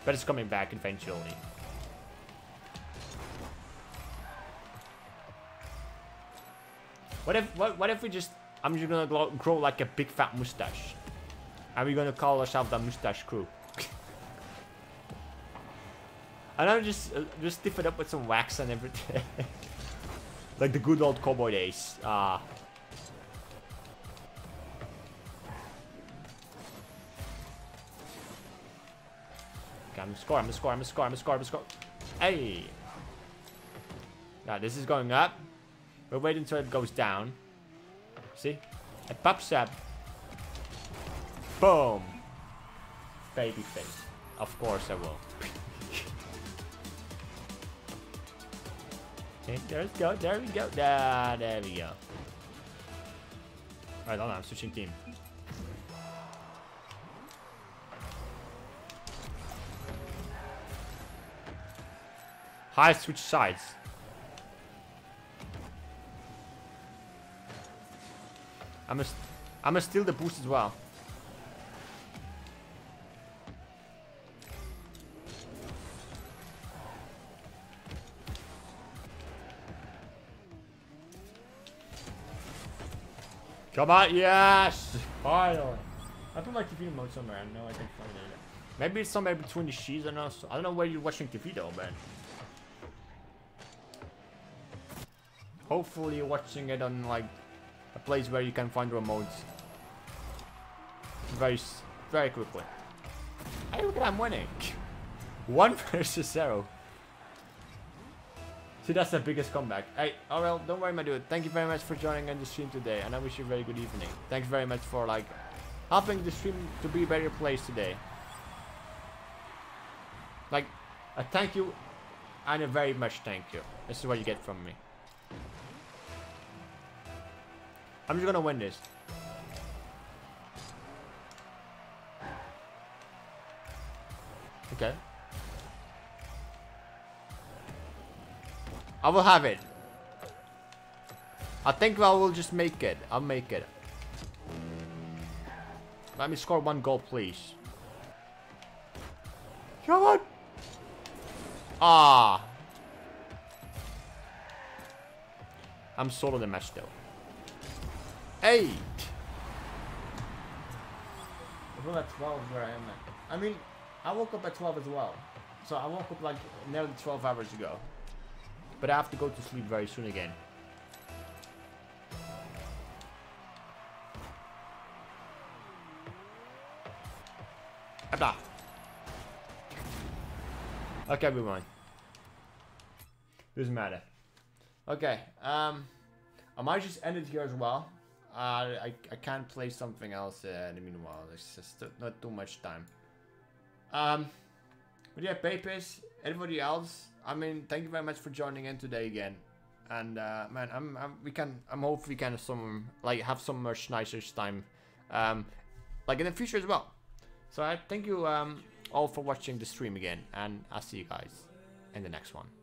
But it's coming back eventually. What if we just? I'm just gonna grow like a big fat mustache. And we're gonna call ourselves the Mustache Crew. And I'll just stiff it up with some wax and everything. Like the good old cowboy days. Ah. Okay, I'm gonna score, I'm gonna score, I'm gonna score, I'm gonna score, I'm gonna score. Hey! Now this is going up. We're waiting until it goes down. See? It pops up. Boom! Baby face. Of course I will. Okay, there's go, there we go. Ah, there we go. Alright, hold on, I'm switching team. Hi, switch sides. I'm gonna steal the boost as well. Come on, yes! Finally. I put my TV remote somewhere. I know I can find it. Maybe it's somewhere between the sheets. I don't know where you're watching TV though, man. Hopefully you're watching it on like a place where you can find remotes very quickly. Hey, look at I'm winning. 1 versus 0. So that's the biggest comeback. Hey, RL, don't worry, my dude. Thank you very much for joining on the stream today, and I wish you a very good evening. Thanks very much for, like, helping the stream to be a better place today. Like, a thank you and a very much thank you. This is what you get from me. I'm just gonna win this. Okay. I will have it. I think I will just make it. I'll make it. Let me score one goal, please. Come on. Ah. I'm solo in the match though. 8. I woke up at 12 where I am at. I mean, I woke up at 12 as well. So I woke up like nearly 12 hours ago. But I have to go to sleep very soon again. Okay, we won. Doesn't matter. Okay, I might just end it here as well. I can't play something else in the meanwhile. It's just not too much time. But yeah, Papers, everybody else. I mean, thank you very much for joining in today again. And man, I'm hopefully can have some much nicer time, like in the future as well. So I thank you all for watching the stream again, and I'll see you guys in the next one.